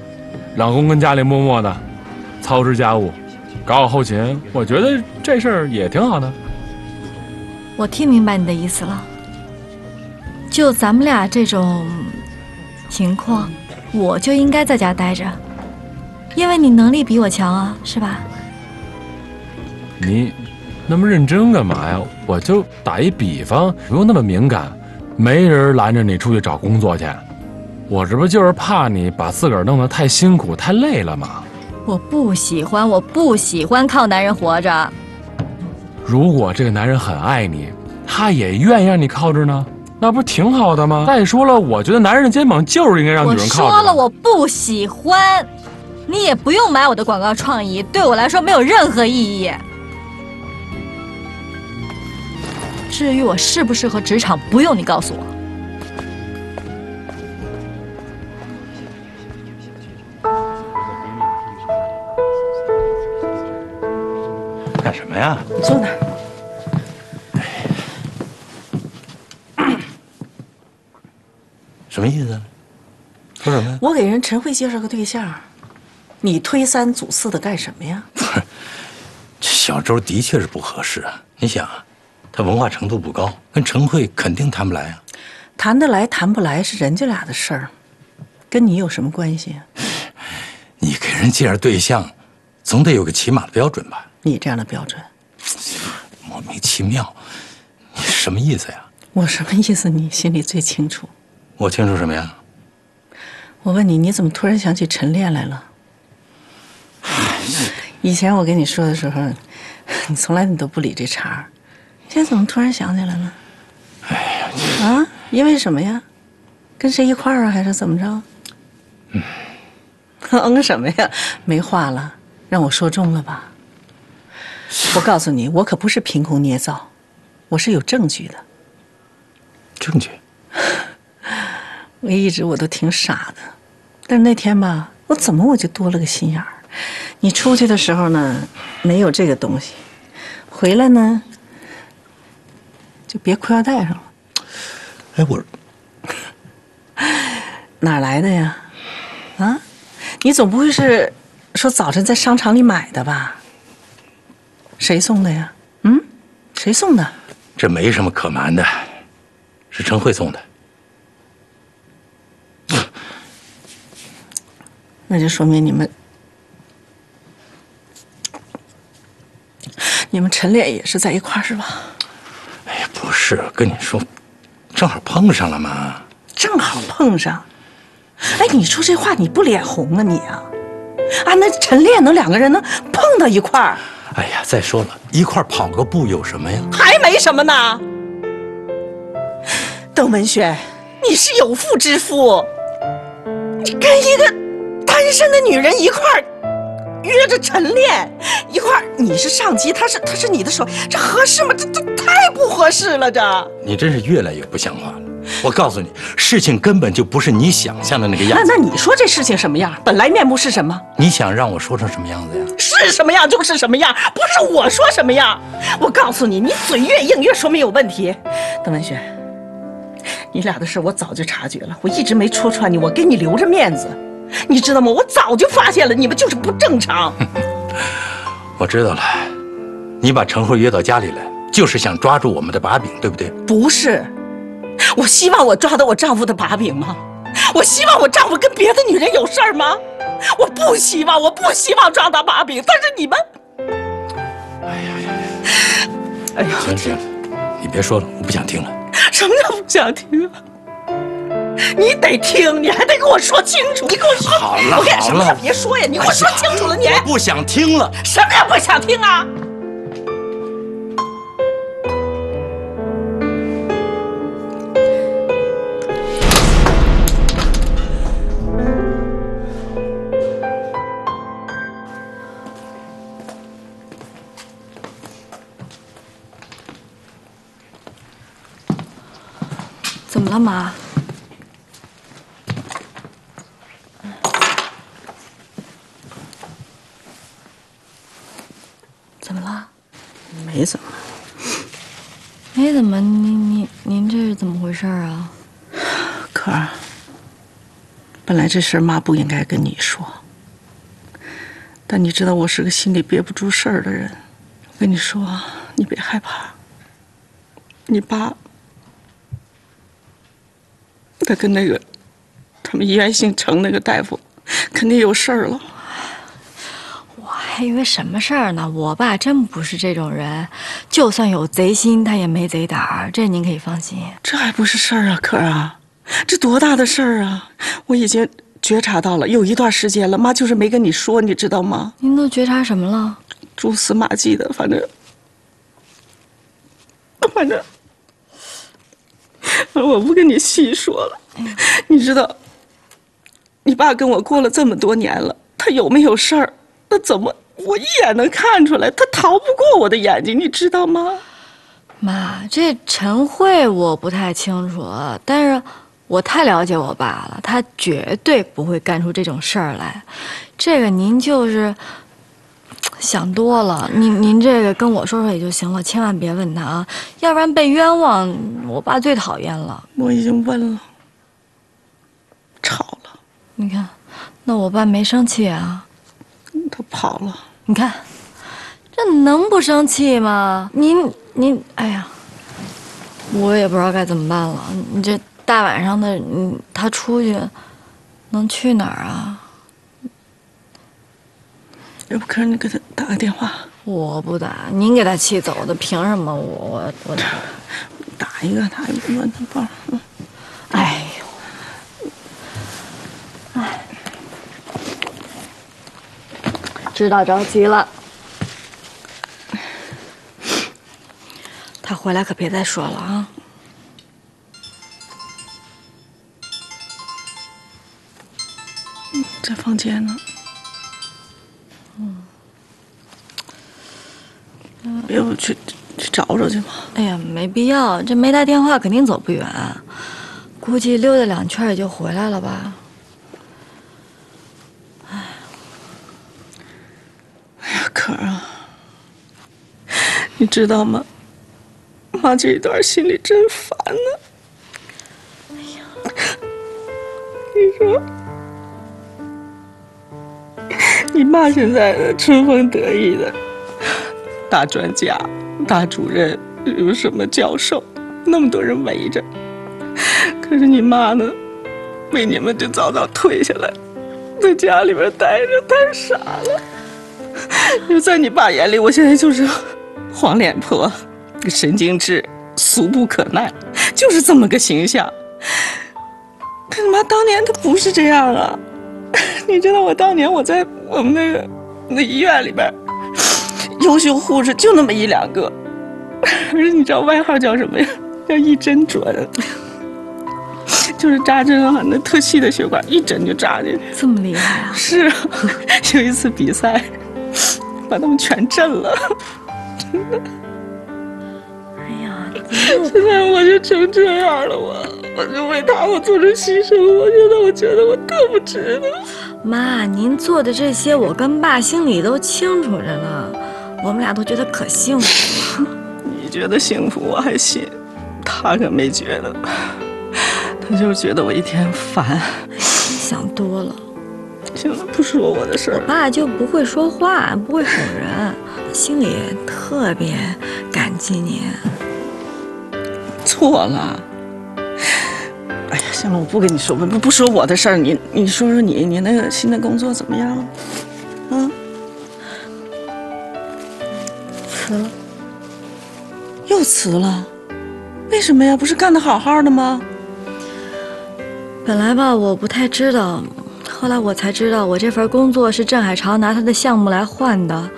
老公跟家里默默的操持家务，搞好后勤，我觉得这事儿也挺好的。我听明白你的意思了。就咱们俩这种情况，我就应该在家待着，因为你能力比我强啊，是吧？你那么认真干嘛呀？我就打一比方，不用那么敏感，没人拦着你出去找工作去。我这不就是怕你把自个儿弄得太辛苦、太累了吗？我不喜欢靠男人活着。如果这个男人很爱你，他也愿意让你靠着呢，那不挺好的吗？再说了，我觉得男人的肩膀就是应该让女人靠着。我说了，我不喜欢，你也不用买我的广告创意，对我来说没有任何意义。至于我适不适合职场，不用你告诉我。干什么呀？坐那儿。什么意思？说什么呀？我给人陈慧介绍个对象，你推三阻四的干什么呀？不是，这小周的确是不合适啊。你想啊，他文化程度不高，跟陈慧肯定谈不来啊。谈得来谈不来是人家俩的事儿，跟你有什么关系啊？你给人介绍对象，总得有个起码的标准吧？你这样的标准，莫名其妙，你什么意思呀？我什么意思，你心里最清楚。我清楚什么呀？我问你，你怎么突然想起晨练来了？以前我跟你说的时候，你从来你都不理这茬儿，现在怎么突然想起来了？哎呀，啊，因为什么呀？跟谁一块儿啊，还是怎么着？嗯，什么呀？没话了，让我说中了吧？我告诉你，我可不是凭空捏造，我是有证据的。证据？我一直我都挺傻的，但是那天吧，我就多了个心眼儿。你出去的时候呢，没有这个东西，回来呢，就别裤腰带上了。哎，我哪来的呀？啊，你总不会是说早晨在商场里买的吧？谁送的呀？嗯，谁送的？这没什么可瞒的，是陈慧送的。那就说明你们晨练也是在一块儿是吧？哎呀，不是，跟你说，正好碰上了嘛。正好碰上？哎，你说这话你不脸红啊你啊？啊，那晨练能两个人能碰到一块儿？哎呀，再说了，一块跑个步有什么呀？还没什么呢。邓文轩，你是有妇之夫，你跟一个单身的女人一块约着晨练，一块你是上级，他是你的手，这合适吗？这太不合适了，这。你真是越来越不像话了。我告诉你，事情根本就不是你想象的那个样子。那你说这事情什么样？本来面目是什么？你想让我说成什么样子呀？是什么样就是什么样，不是我说什么样。我告诉你，你嘴越硬越说明有问题。邓文轩，你俩的事我早就察觉了，我一直没戳穿你，我给你留着面子，你知道吗？我早就发现了，你们就是不正常。我知道了，你把陈慧约到家里来，就是想抓住我们的把柄，对不对？不是，我希望我抓到我丈夫的把柄吗？我希望我丈夫跟别的女人有事儿吗？我不希望，我不希望抓到把柄。但是你们，哎呀呀呀！哎呀，行行，你别说了，我不想听了。什么叫不想听啊？ 你得听，你还得给我说清楚。你给我说好了，我干什么也别说呀！你给我说清楚了，你不想听了，什么也不想听啊！怎么了，妈？ 没怎么，没怎么，您这是怎么回事啊？可儿，本来这事儿妈不应该跟你说，但你知道我是个心里憋不住事儿的人。我跟你说，你别害怕，你爸他跟那个他们医院姓程那个大夫肯定有事儿了。 还以为什么事儿呢？我爸真不是这种人，就算有贼心，他也没贼胆儿，这您可以放心。这还不是事儿啊，可儿啊，这多大的事儿啊！我已经觉察到了，有一段时间了，妈就是没跟你说，你知道吗？您都觉察什么了？蛛丝马迹的，反正，我不跟你细说了。哎、你知道，你爸跟我过了这么多年了，他有没有事儿？那怎么？ 我一眼能看出来，他逃不过我的眼睛，你知道吗？妈，这陈慧我不太清楚，但是我太了解我爸了，他绝对不会干出这种事儿来。这个您就是想多了，您这个跟我说说也就行了，千万别问他啊，要不然被冤枉，我爸最讨厌了。我已经问了，吵了。你看，那我爸没生气啊。 他跑了，你看，这能不生气吗？您，哎呀，我也不知道该怎么办了。你这大晚上的，他出去能去哪儿啊？要不可是你给他打个电话？我不打，您给他气走的，凭什么我打一个他也不乱他抱？嗯，哎呦，哎。 知道着急了，他回来可别再说了啊！在房间呢。嗯，要不去找去吧。哎呀，没必要，这没带电话肯定走不远，估计溜达两圈也就回来了吧。 可儿啊，你知道吗？妈这一段心里真烦呢。哎呀，你说，你爸现在春风得意的，大专家、大主任，有什么教授，那么多人围着。可是你妈呢，被你们就早早退下来，在家里边待着，太傻了。 就在你爸眼里，我现在就是黄脸婆、神经质、俗不可耐，就是这么个形象。可你妈当年她不是这样啊！你知道我当年我在我们那医院里边，优秀护士就那么一两个，可是你知道外号叫什么呀？叫一针准，就是扎针啊，那特细的血管一针就扎进去。这么厉害啊！是啊，有一次比赛。 把他们全震了，真的。哎呀，现在我就成这样了，我就为他我做出牺牲，我现在我觉得我特不值得。妈，您做的这些，我跟爸心里都清楚着呢，我们俩都觉得可幸福了。你觉得幸福我还信，他可没觉得，他就是觉得我一天烦。你想多了。 行了，不说我的事儿。我爸就不会说话，不会哄人，心里特别感纪念，错了。哎呀，行了，我不跟你说，不说我的事儿，你说说你那个新的工作怎么样了？嗯，辞了，又辞了，为什么呀？不是干得好好的吗？本来吧，我不太知道。 后来我才知道，我这份工作是郑海潮拿他的项目来换的。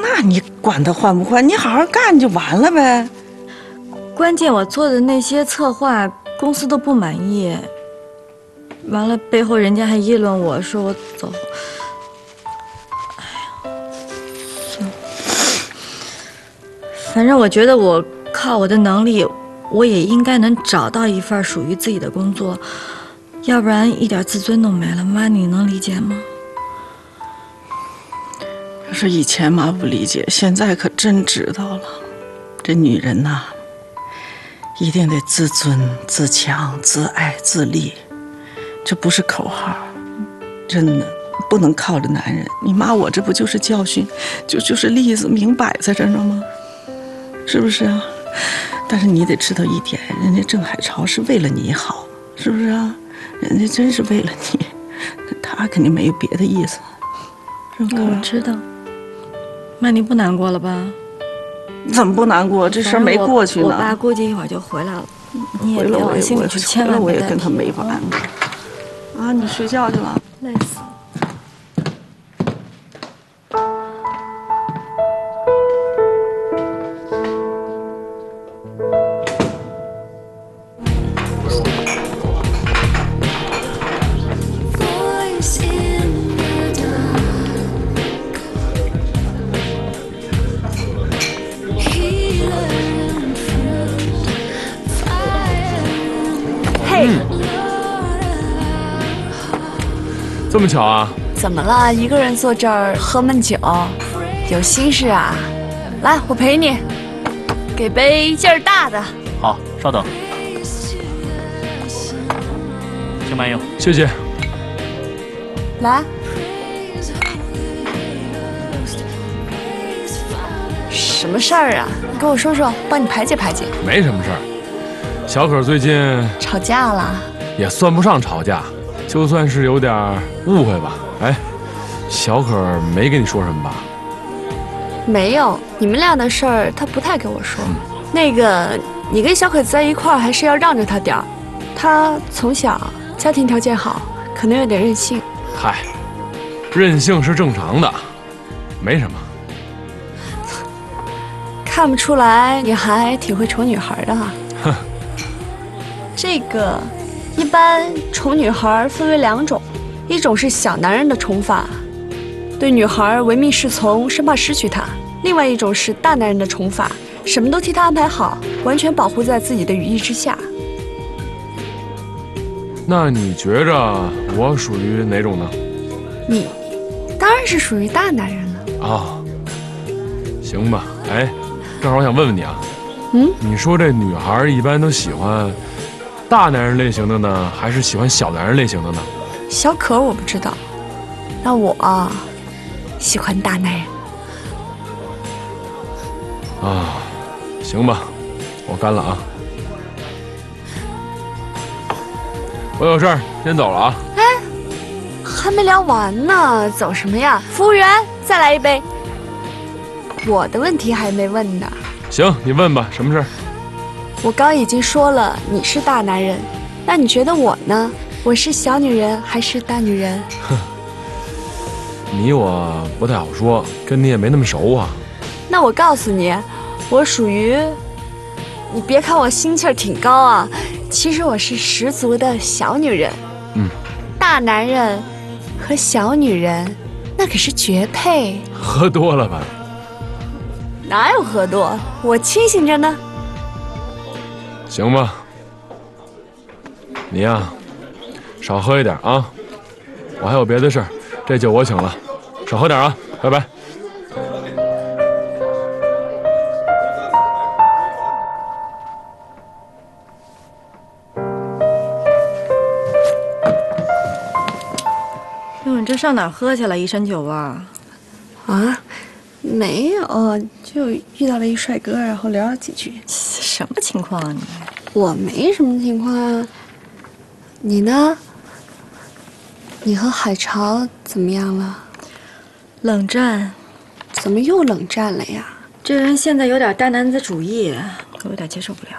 那你管他换不换？你好好干就完了呗。关键我做的那些策划，公司都不满意。完了，背后人家还议论我说我走。哎呀，反正我觉得我靠我的能力，我也应该能找到一份属于自己的工作。 要不然一点自尊都没了，妈，你能理解吗？可是以前妈不理解，现在可真知道了。这女人呐，一定得自尊、自强、自爱、自立，这不是口号，真的不能靠着男人。你妈我这不就是教训，就是例子，明摆在这儿呢吗？是不是啊？但是你得知道一点，人家郑海潮是为了你好，是不是啊？ 人家真是为了你，他肯定没有别的意思，是吧？我知道，妈，你不难过了吧？怎么不难过？这事儿没过去呢。我爸估计一会儿就回来了，你也别往心里去，千万别。我也跟他没完了。啊，你睡觉去了？累死了。 这么巧啊！怎么了？一个人坐这儿喝闷酒，有心事啊？来，我陪你，给杯劲儿大的。好，稍等，请慢用。谢谢。来，什么事儿啊？你跟我说说，帮你排解排解。没什么事儿，小可最近吵架了，也算不上吵架。 就算是有点误会吧，哎，小可没跟你说什么吧？没有，你们俩的事儿他不太跟我说。那个，你跟小可在一块儿还是要让着他点儿，他从小家庭条件好，可能有点任性。嗨，任性是正常的，没什么。看不出来，你还挺会宠女孩的哈。哼，这个。 一般宠女孩分为两种，一种是小男人的宠法，对女孩唯命是从，生怕失去她；另外一种是大男人的宠法，什么都替她安排好，完全保护在自己的羽翼之下。那你觉着我属于哪种呢？你当然是属于大男人了。啊，行吧，哎，正好我想问问你啊，你说这女孩一般都喜欢？ 大男人类型的呢，还是喜欢小男人类型的呢？小可我不知道，那我喜欢大男人。啊，行吧，我干了啊！我有事儿，先走了啊！哎，还没聊完呢，走什么呀？服务员，再来一杯。我的问题还没问呢。行，你问吧，什么事儿？ 我刚已经说了，你是大男人，那你觉得我呢？我是小女人还是大女人？哼，你我不太好说，跟你也没那么熟啊。那我告诉你，我属于……你别看我心气儿挺高啊，其实我是十足的小女人。嗯，大男人和小女人，那可是绝配。喝多了吧？哪有喝多？我清醒着呢。 行吧，你呀，少喝一点啊！我还有别的事儿，这酒我请了，少喝点啊！拜拜。哟，你这上哪儿喝去了？一身酒味儿。啊，没有，就就遇到了一帅哥，然后聊了几句。什么情况啊你？我没什么情况啊。你呢？你和海潮怎么样了？冷战。怎么又冷战了呀？这人现在有点大男子主义，我有点接受不了。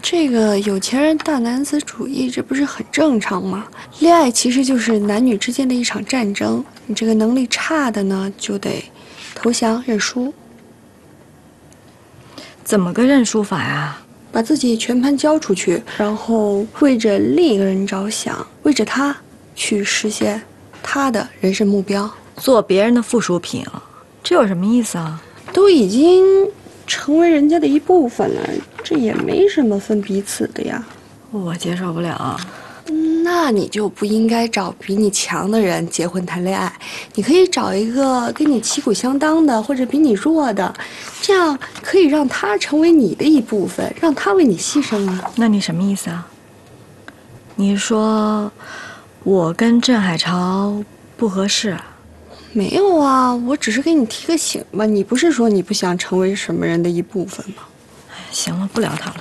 这个有钱人大男子主义，这不是很正常吗？恋爱其实就是男女之间的一场战争，你这个能力差的呢，就得投降认输。怎么个认输法呀？把自己全盘交出去，然后为着另一个人着想，为着他去实现他的人生目标，做别人的附属品，这有什么意思啊？都已经成为人家的一部分了。 这也没什么分彼此的呀，我接受不了。那你就不应该找比你强的人结婚谈恋爱，你可以找一个跟你旗鼓相当的，或者比你弱的，这样可以让他成为你的一部分，让他为你牺牲啊。那你什么意思啊？你说我跟郑海潮不合适啊？ 没有啊，我只是给你提个醒吧。你不是说你不想成为什么人的一部分吗？ 行了，不聊他了。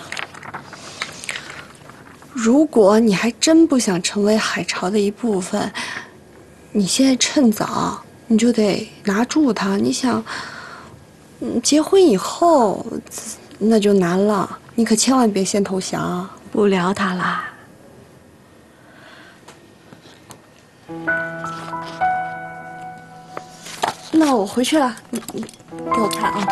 如果你还真不想成为海潮的一部分，你现在趁早，你就得拿住他。你想，结婚以后那就难了，你可千万别先投降啊。不聊他啦。那我回去了，你给我看啊。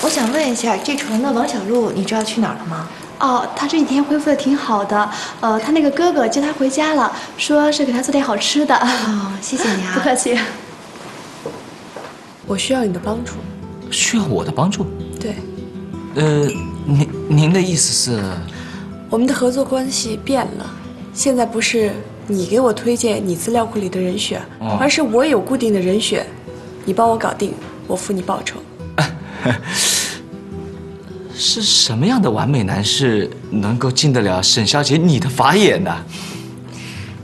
我想问一下，这船的王小璐，你知道去哪儿了吗？哦，她这几天恢复的挺好的，她那个哥哥接她回家了，说是给她做点好吃的。哦，谢谢你啊，不客气。我需要你的帮助。需要我的帮助？对。您的意思是？我们的合作关系变了，现在不是你给我推荐你资料库里的人选，而是我有固定的人选，你帮我搞定，我付你报酬。 是什么样的完美男士能够进得了沈小姐你的法眼呢？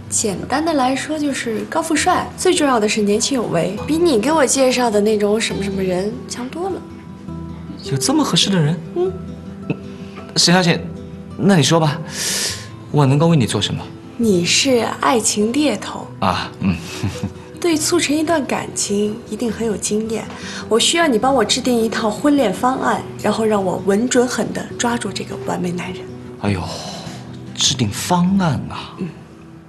简单的来说就是高富帅，最重要的是年轻有为，比你给我介绍的那种什么什么人强多了。有这么合适的人？嗯。沈小姐，那你说吧，我能够为你做什么？你是爱情猎头啊，嗯。对促成一段感情一定很有经验，我需要你帮我制定一套婚恋方案，然后让我稳准狠地抓住这个完美男人。哎呦，制定方案啊！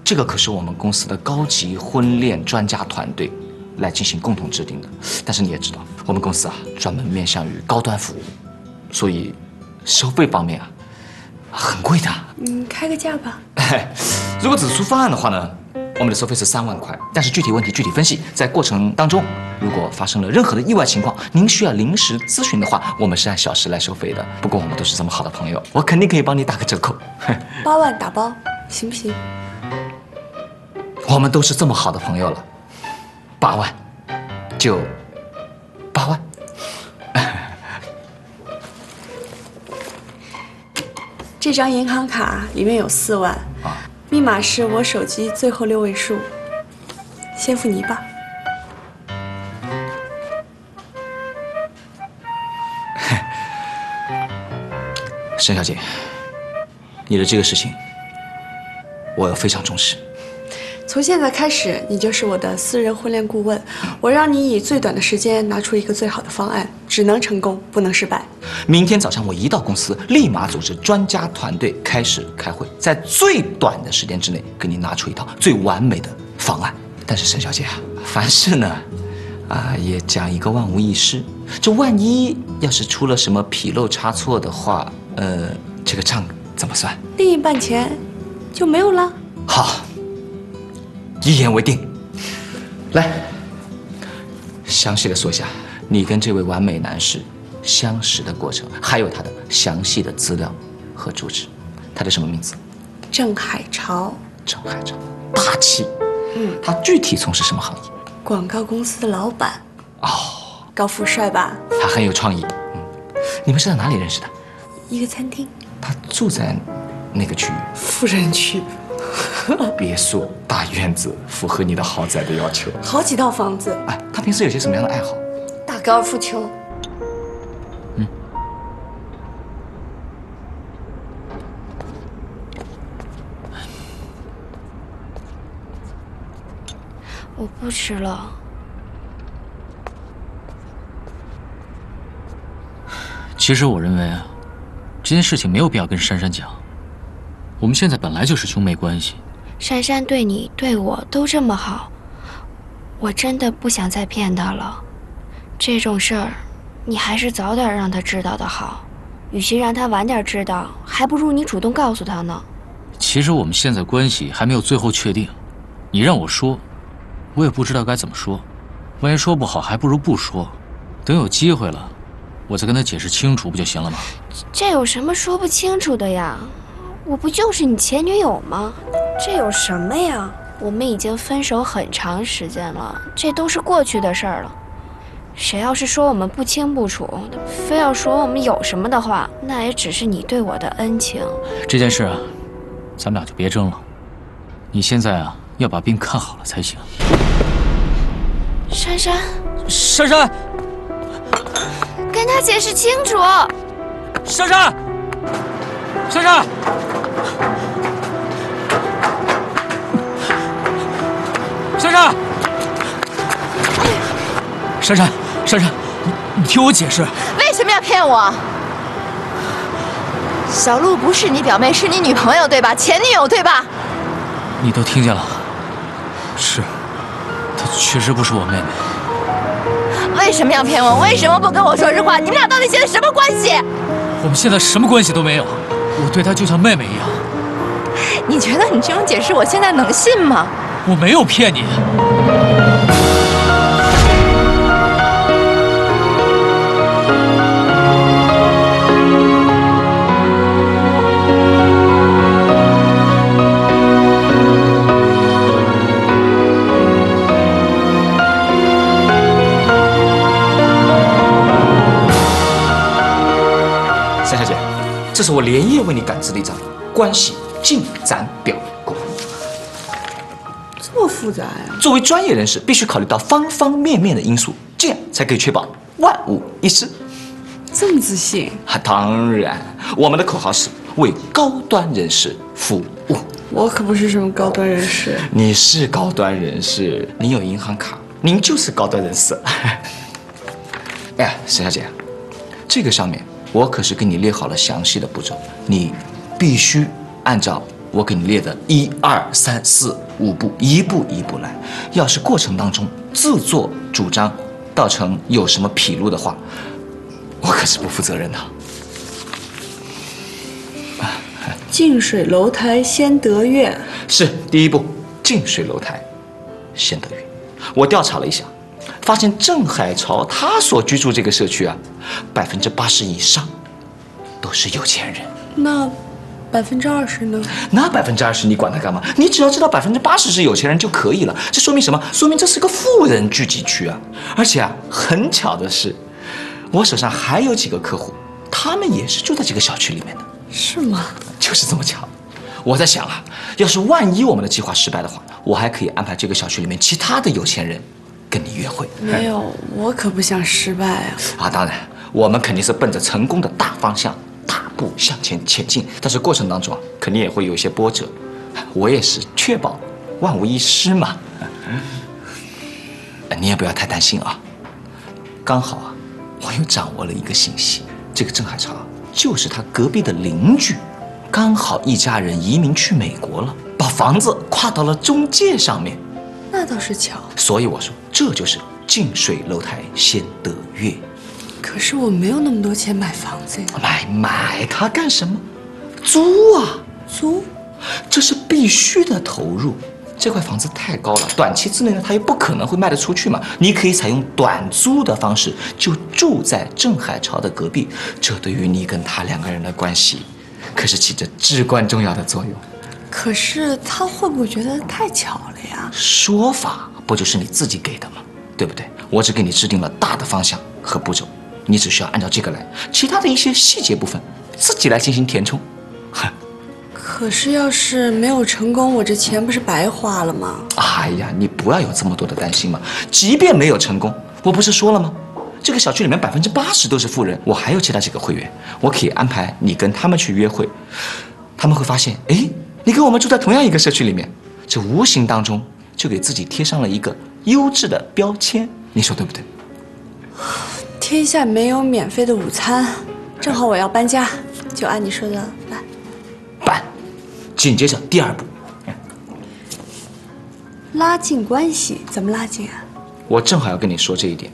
这个可是我们公司的高级婚恋专家团队来进行共同制定的。但是你也知道，我们公司啊专门面向于高端服务，所以收费方面啊很贵的。开个价吧。如果只出方案的话呢？ 我们的收费是3万块，但是具体问题具体分析。在过程当中，如果发生了任何的意外情况，您需要临时咨询的话，我们是按小时来收费的。不过我们都是这么好的朋友，我肯定可以帮你打个折扣。8万打包，行不行？我们都是这么好的朋友了，8万，就8万。这张银行卡里面有4万。啊。 密码是我手机最后6位数，先付你1半。沈小姐，你的这个事情，我非常重视。从现在开始，你就是我的私人婚恋顾问，我让你以最短的时间拿出一个最好的方案，只能成功，不能失败。 明天早上我一到公司，立马组织专家团队开始开会，在最短的时间之内给你拿出一套最完美的方案。但是沈小姐啊，凡事呢，也讲一个万无一失。这万一要是出了什么纰漏差错的话，这个账怎么算？另一半钱就没有了。好，一言为定。来，详细的说一下你跟这位完美男士 相识的过程，还有他的详细的资料和住址。他叫什么名字？郑海潮，张海长，大气。嗯，他具体从事什么行业？广告公司的老板。哦，高富帅吧？他很有创意。嗯，你们是在哪里认识的？一个餐厅。他住在那个区域？富人区。 别墅、大院子，符合你的豪宅的要求。好几套房子。哎，他平时有些什么样的爱好？打高尔夫球。嗯。我不吃了。其实我认为啊，这件事情没有必要跟珊珊讲。 我们现在本来就是兄妹关系，珊珊对你对我都这么好，我真的不想再骗她了。这种事儿，你还是早点让她知道的好。与其让她晚点知道，还不如你主动告诉她呢。其实我们现在关系还没有最后确定，你让我说，我也不知道该怎么说。万一说不好，还不如不说。等有机会了，我再跟她解释清楚不就行了吗？这有什么说不清楚的呀？ 我不就是你前女友吗？这有什么呀？我们已经分手很长时间了，这都是过去的事儿了。谁要是说我们不清不楚，非要说我们有什么的话，那也只是你对我的恩情。这件事啊，咱们俩就别争了。你现在啊，要把病看好了才行。珊珊，珊珊，跟他解释清楚。珊珊，珊珊。 珊珊，珊珊，珊珊，你听我解释，为什么要骗我？小鹿不是你表妹，是你女朋友对吧？前女友对吧？你都听见了，是，她确实不是我妹妹。为什么要骗我？为什么不跟我说实话？你们俩到底现在什么关系？我们现在什么关系都没有，我对她就像妹妹一样。你觉得你这种解释，我现在能信吗？ 我没有骗你。三小姐，这是我连夜为你赶制的一张关系进展表。 复杂呀！作为专业人士，必须考虑到方方面面的因素，这样才可以确保万无一失。这么自信？当然，我们的口号是为高端人士服务。我可不是什么高端人士。你是高端人士，您有银行卡，您就是高端人士。哎，沈小姐，这个上面我可是给你列好了详细的步骤，你必须按照。 我给你列的1、2、3、4、5步，一步一步来。要是过程当中自作主张造成有什么纰漏的话，我可是不负责任的。近水楼台先得月，是第一步。近水楼台先得月。我调查了一下，发现郑海潮他所居住这个社区啊，80%以上都是有钱人。那。 20%呢？那20%你管他干嘛？你只要知道80%是有钱人就可以了。这说明什么？说明这是个富人聚集区啊！而且啊，很巧的是，我手上还有几个客户，他们也是住在这个小区里面的。是吗？就是这么巧。我在想啊，要是万一我们的计划失败的话，我还可以安排这个小区里面其他的有钱人跟你约会。没有，我可不想失败啊！啊，当然，我们肯定是奔着成功的大方向。 大步向前前进，但是过程当中啊，肯定也会有一些波折。我也是确保万无一失嘛。你也不要太担心啊。刚好啊，我又掌握了一个信息，这个郑海潮就是他隔壁的邻居，刚好一家人移民去美国了，把房子跨到了中介上面。那倒是巧。所以我说，这就是近水楼台先得月。 可是我没有那么多钱买房子呀！买它干什么？租啊，租，这是必须的投入。这块房子太高了，短期之内呢，它又不可能会卖得出去嘛。你可以采用短租的方式，就住在郑海潮的隔壁。这对于你跟他两个人的关系，可是起着至关重要的作用。可是他会不会觉得太巧了呀？说法不就是你自己给的吗？对不对？我只给你制定了大的方向和步骤，你只需要按照这个来，其他的一些细节部分自己来进行填充。哼。可是要是没有成功，我这钱不是白花了吗？哎呀，你不要有这么多的担心嘛。即便没有成功，我不是说了吗？ 这个小区里面80%都是富人，我还有其他几个会员，我可以安排你跟他们去约会，他们会发现，哎，你跟我们住在同样一个社区里面，这无形当中就给自己贴上了一个优质的标签，你说对不对？天下没有免费的午餐，正好我要搬家，就按你说的办。办，紧接着第二步，拉近关系，怎么拉近啊？我正好要跟你说这一点。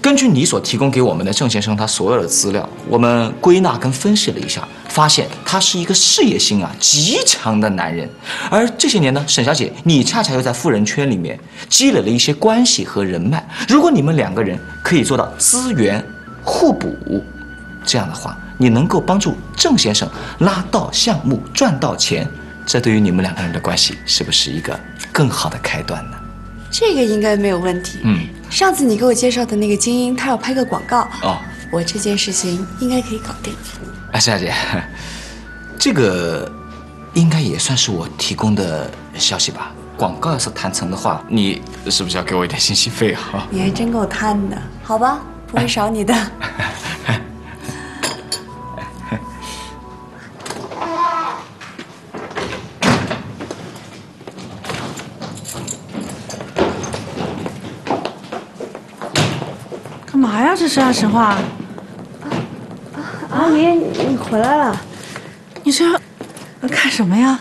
根据你所提供给我们的郑先生他所有的资料，我们归纳跟分析了一下，发现他是一个事业心啊极强的男人。而这些年呢，沈小姐你恰恰又在富人圈里面积累了一些关系和人脉。如果你们两个人可以做到资源互补，这样的话，你能够帮助郑先生拉到项目赚到钱，这对于你们两个人的关系是不是一个更好的开端呢？ 这个应该没有问题。嗯，上次你给我介绍的那个精英，他要拍个广告哦，我这件事情应该可以搞定。啊，沈小姐，这个应该也算是我提供的消息吧？广告要是谈成的话，你是不是要给我一点信息费啊？你还真够贪的，好吧，不会少你的。干嘛呀？这是啊，沈画。阿姨，你回来了。你这干什么呀？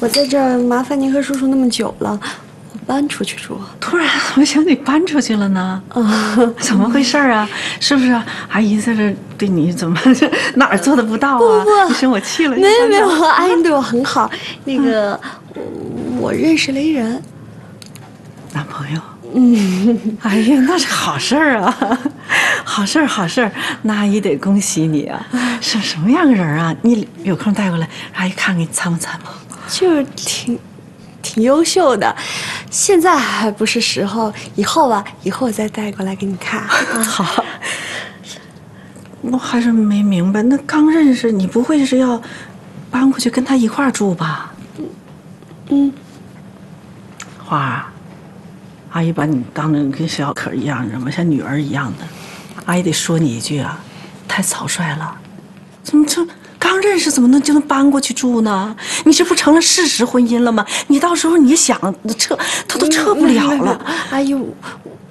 我在这儿麻烦您和叔叔那么久了，我搬出去住。突然怎么想你搬出去了呢？怎么回事啊？是不是阿姨在这对你怎么哪儿做的不到啊？不，你生我气了？没有没有，阿姨对我很好。那个，我认识了一人，男朋友。 嗯，哎呀，那是好事儿啊，好事儿，好事儿，那阿姨得恭喜你啊！是什么样的人啊？你有空带过来，阿姨看给你参不参谋？就是挺优秀的，现在还不是时候，以后吧，以后我再带过来给你看。好，我还是没明白，那刚认识你不会是要搬过去跟他一块儿住吧？嗯，花儿。 阿姨把你当成跟小可一样，你知道吗？像女儿一样的，阿姨得说你一句啊，太草率了！怎么这刚认识怎么能就能搬过去住呢？你这不成了事实婚姻了吗？你到时候你想撤，他都撤不了了。阿姨，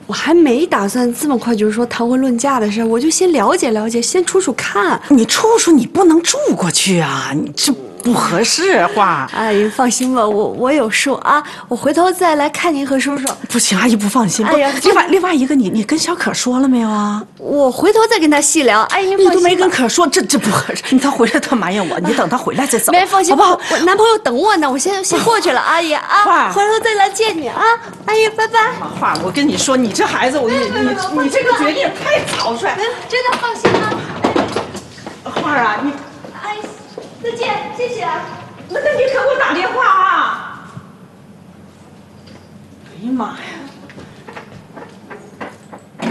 我还没打算这么快就是说谈婚论嫁的事，我就先了解了解，先处处看。你处处你不能住过去啊！你这。 不合适，话阿姨放心吧，我有数啊，我回头再来看您和叔叔。不行，阿姨不放心。哎呀，另外一个你跟小可说了没有啊？我回头再跟他细聊。阿姨，你都没跟可说，这不合适。他回来他埋怨我，你等他回来再走。没放心，好不好？我男朋友等我呢，我先过去了，阿姨啊，回头再来见你啊，阿姨，拜拜。话我跟你说，你这孩子，你这个决定太草率。真的放心吗？话啊，你。 再见，谢谢。那你可给我打电话啊！哎呀妈呀！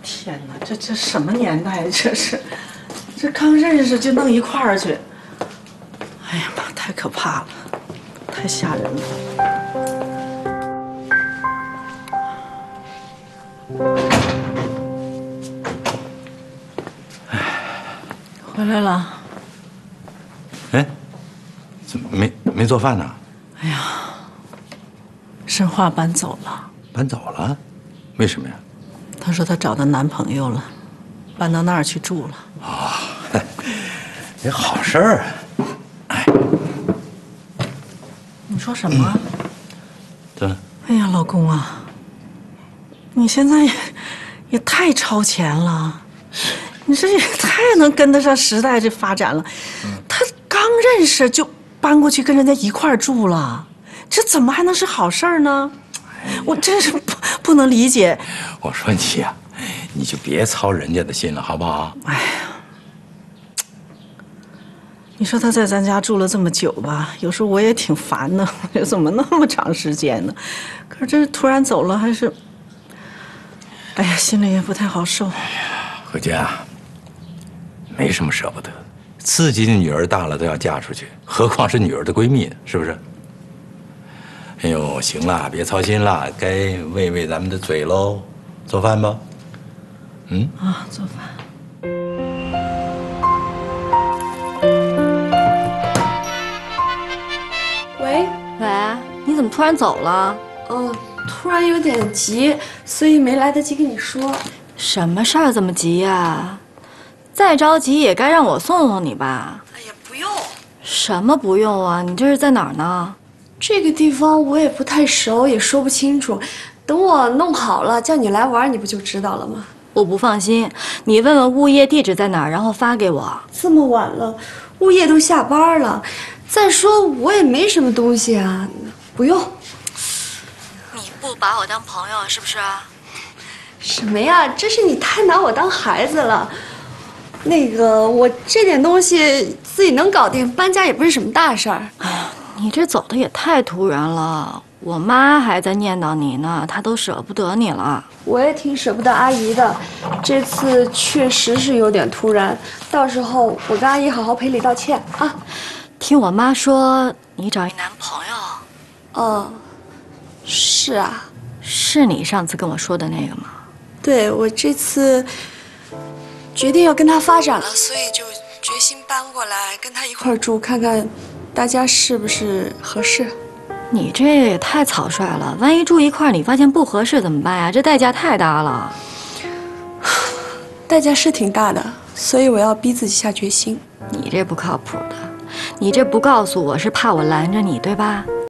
天哪，这什么年代？这是，这刚认识就弄一块儿去。哎呀妈，太可怕了，太吓人了。回来了。 哎，怎么没做饭呢？哎呀，沈画搬走了。搬走了？为什么呀？她说她找到男朋友了，搬到那儿去住了。啊、哦，也好事儿啊！哎，你说什么？对。哎呀，老公啊，你现在也太超前了，你这也太能跟得上时代这发展了。他。 刚认识就搬过去跟人家一块儿住了，这怎么还能是好事儿呢？我真是不能理解。我说你呀，你就别操人家的心了，好不好？哎呀，你说他在咱家住了这么久吧，有时候我也挺烦的，怎么那么长时间呢？可是这突然走了，还是，哎呀，心里也不太好受。哎呀，可见啊，没什么舍不得。自己的女儿大了都要嫁出去，何况是女儿的闺蜜呢？是不是？哎呦，行了，别操心了，该喂喂咱们的嘴喽。做饭吧。嗯。啊，做饭。 你怎么突然走了？哦，突然有点急，所以没来得及跟你说。什么事儿这么急呀？再着急也该让我送送你吧。哎呀，不用。什么不用啊？你这是在哪儿呢？这个地方我也不太熟，也说不清楚。等我弄好了，叫你来玩，你不就知道了吗？我不放心，你问问物业地址在哪儿，然后发给我。这么晚了，物业都下班了。再说我也没什么东西啊。 不用，你不把我当朋友是不是？什么呀，这是你太拿我当孩子了。那个，我这点东西自己能搞定，搬家也不是什么大事儿。哎呀，你这走的也太突然了，我妈还在念叨你呢，她都舍不得你了。我也挺舍不得阿姨的，这次确实是有点突然，到时候我跟阿姨好好赔礼道歉啊。听我妈说，你找一男朋友。 哦，是啊，是你上次跟我说的那个吗？对，我这次决定要跟他发展了，所以就决心搬过来跟他一块儿住，看看大家是不是合适。你这也太草率了，万一住一块儿你发现不合适怎么办呀？这代价太大了。代价是挺大的，所以我要逼自己下决心。你这不靠谱的，你这不告诉我是怕我拦着你，对吧？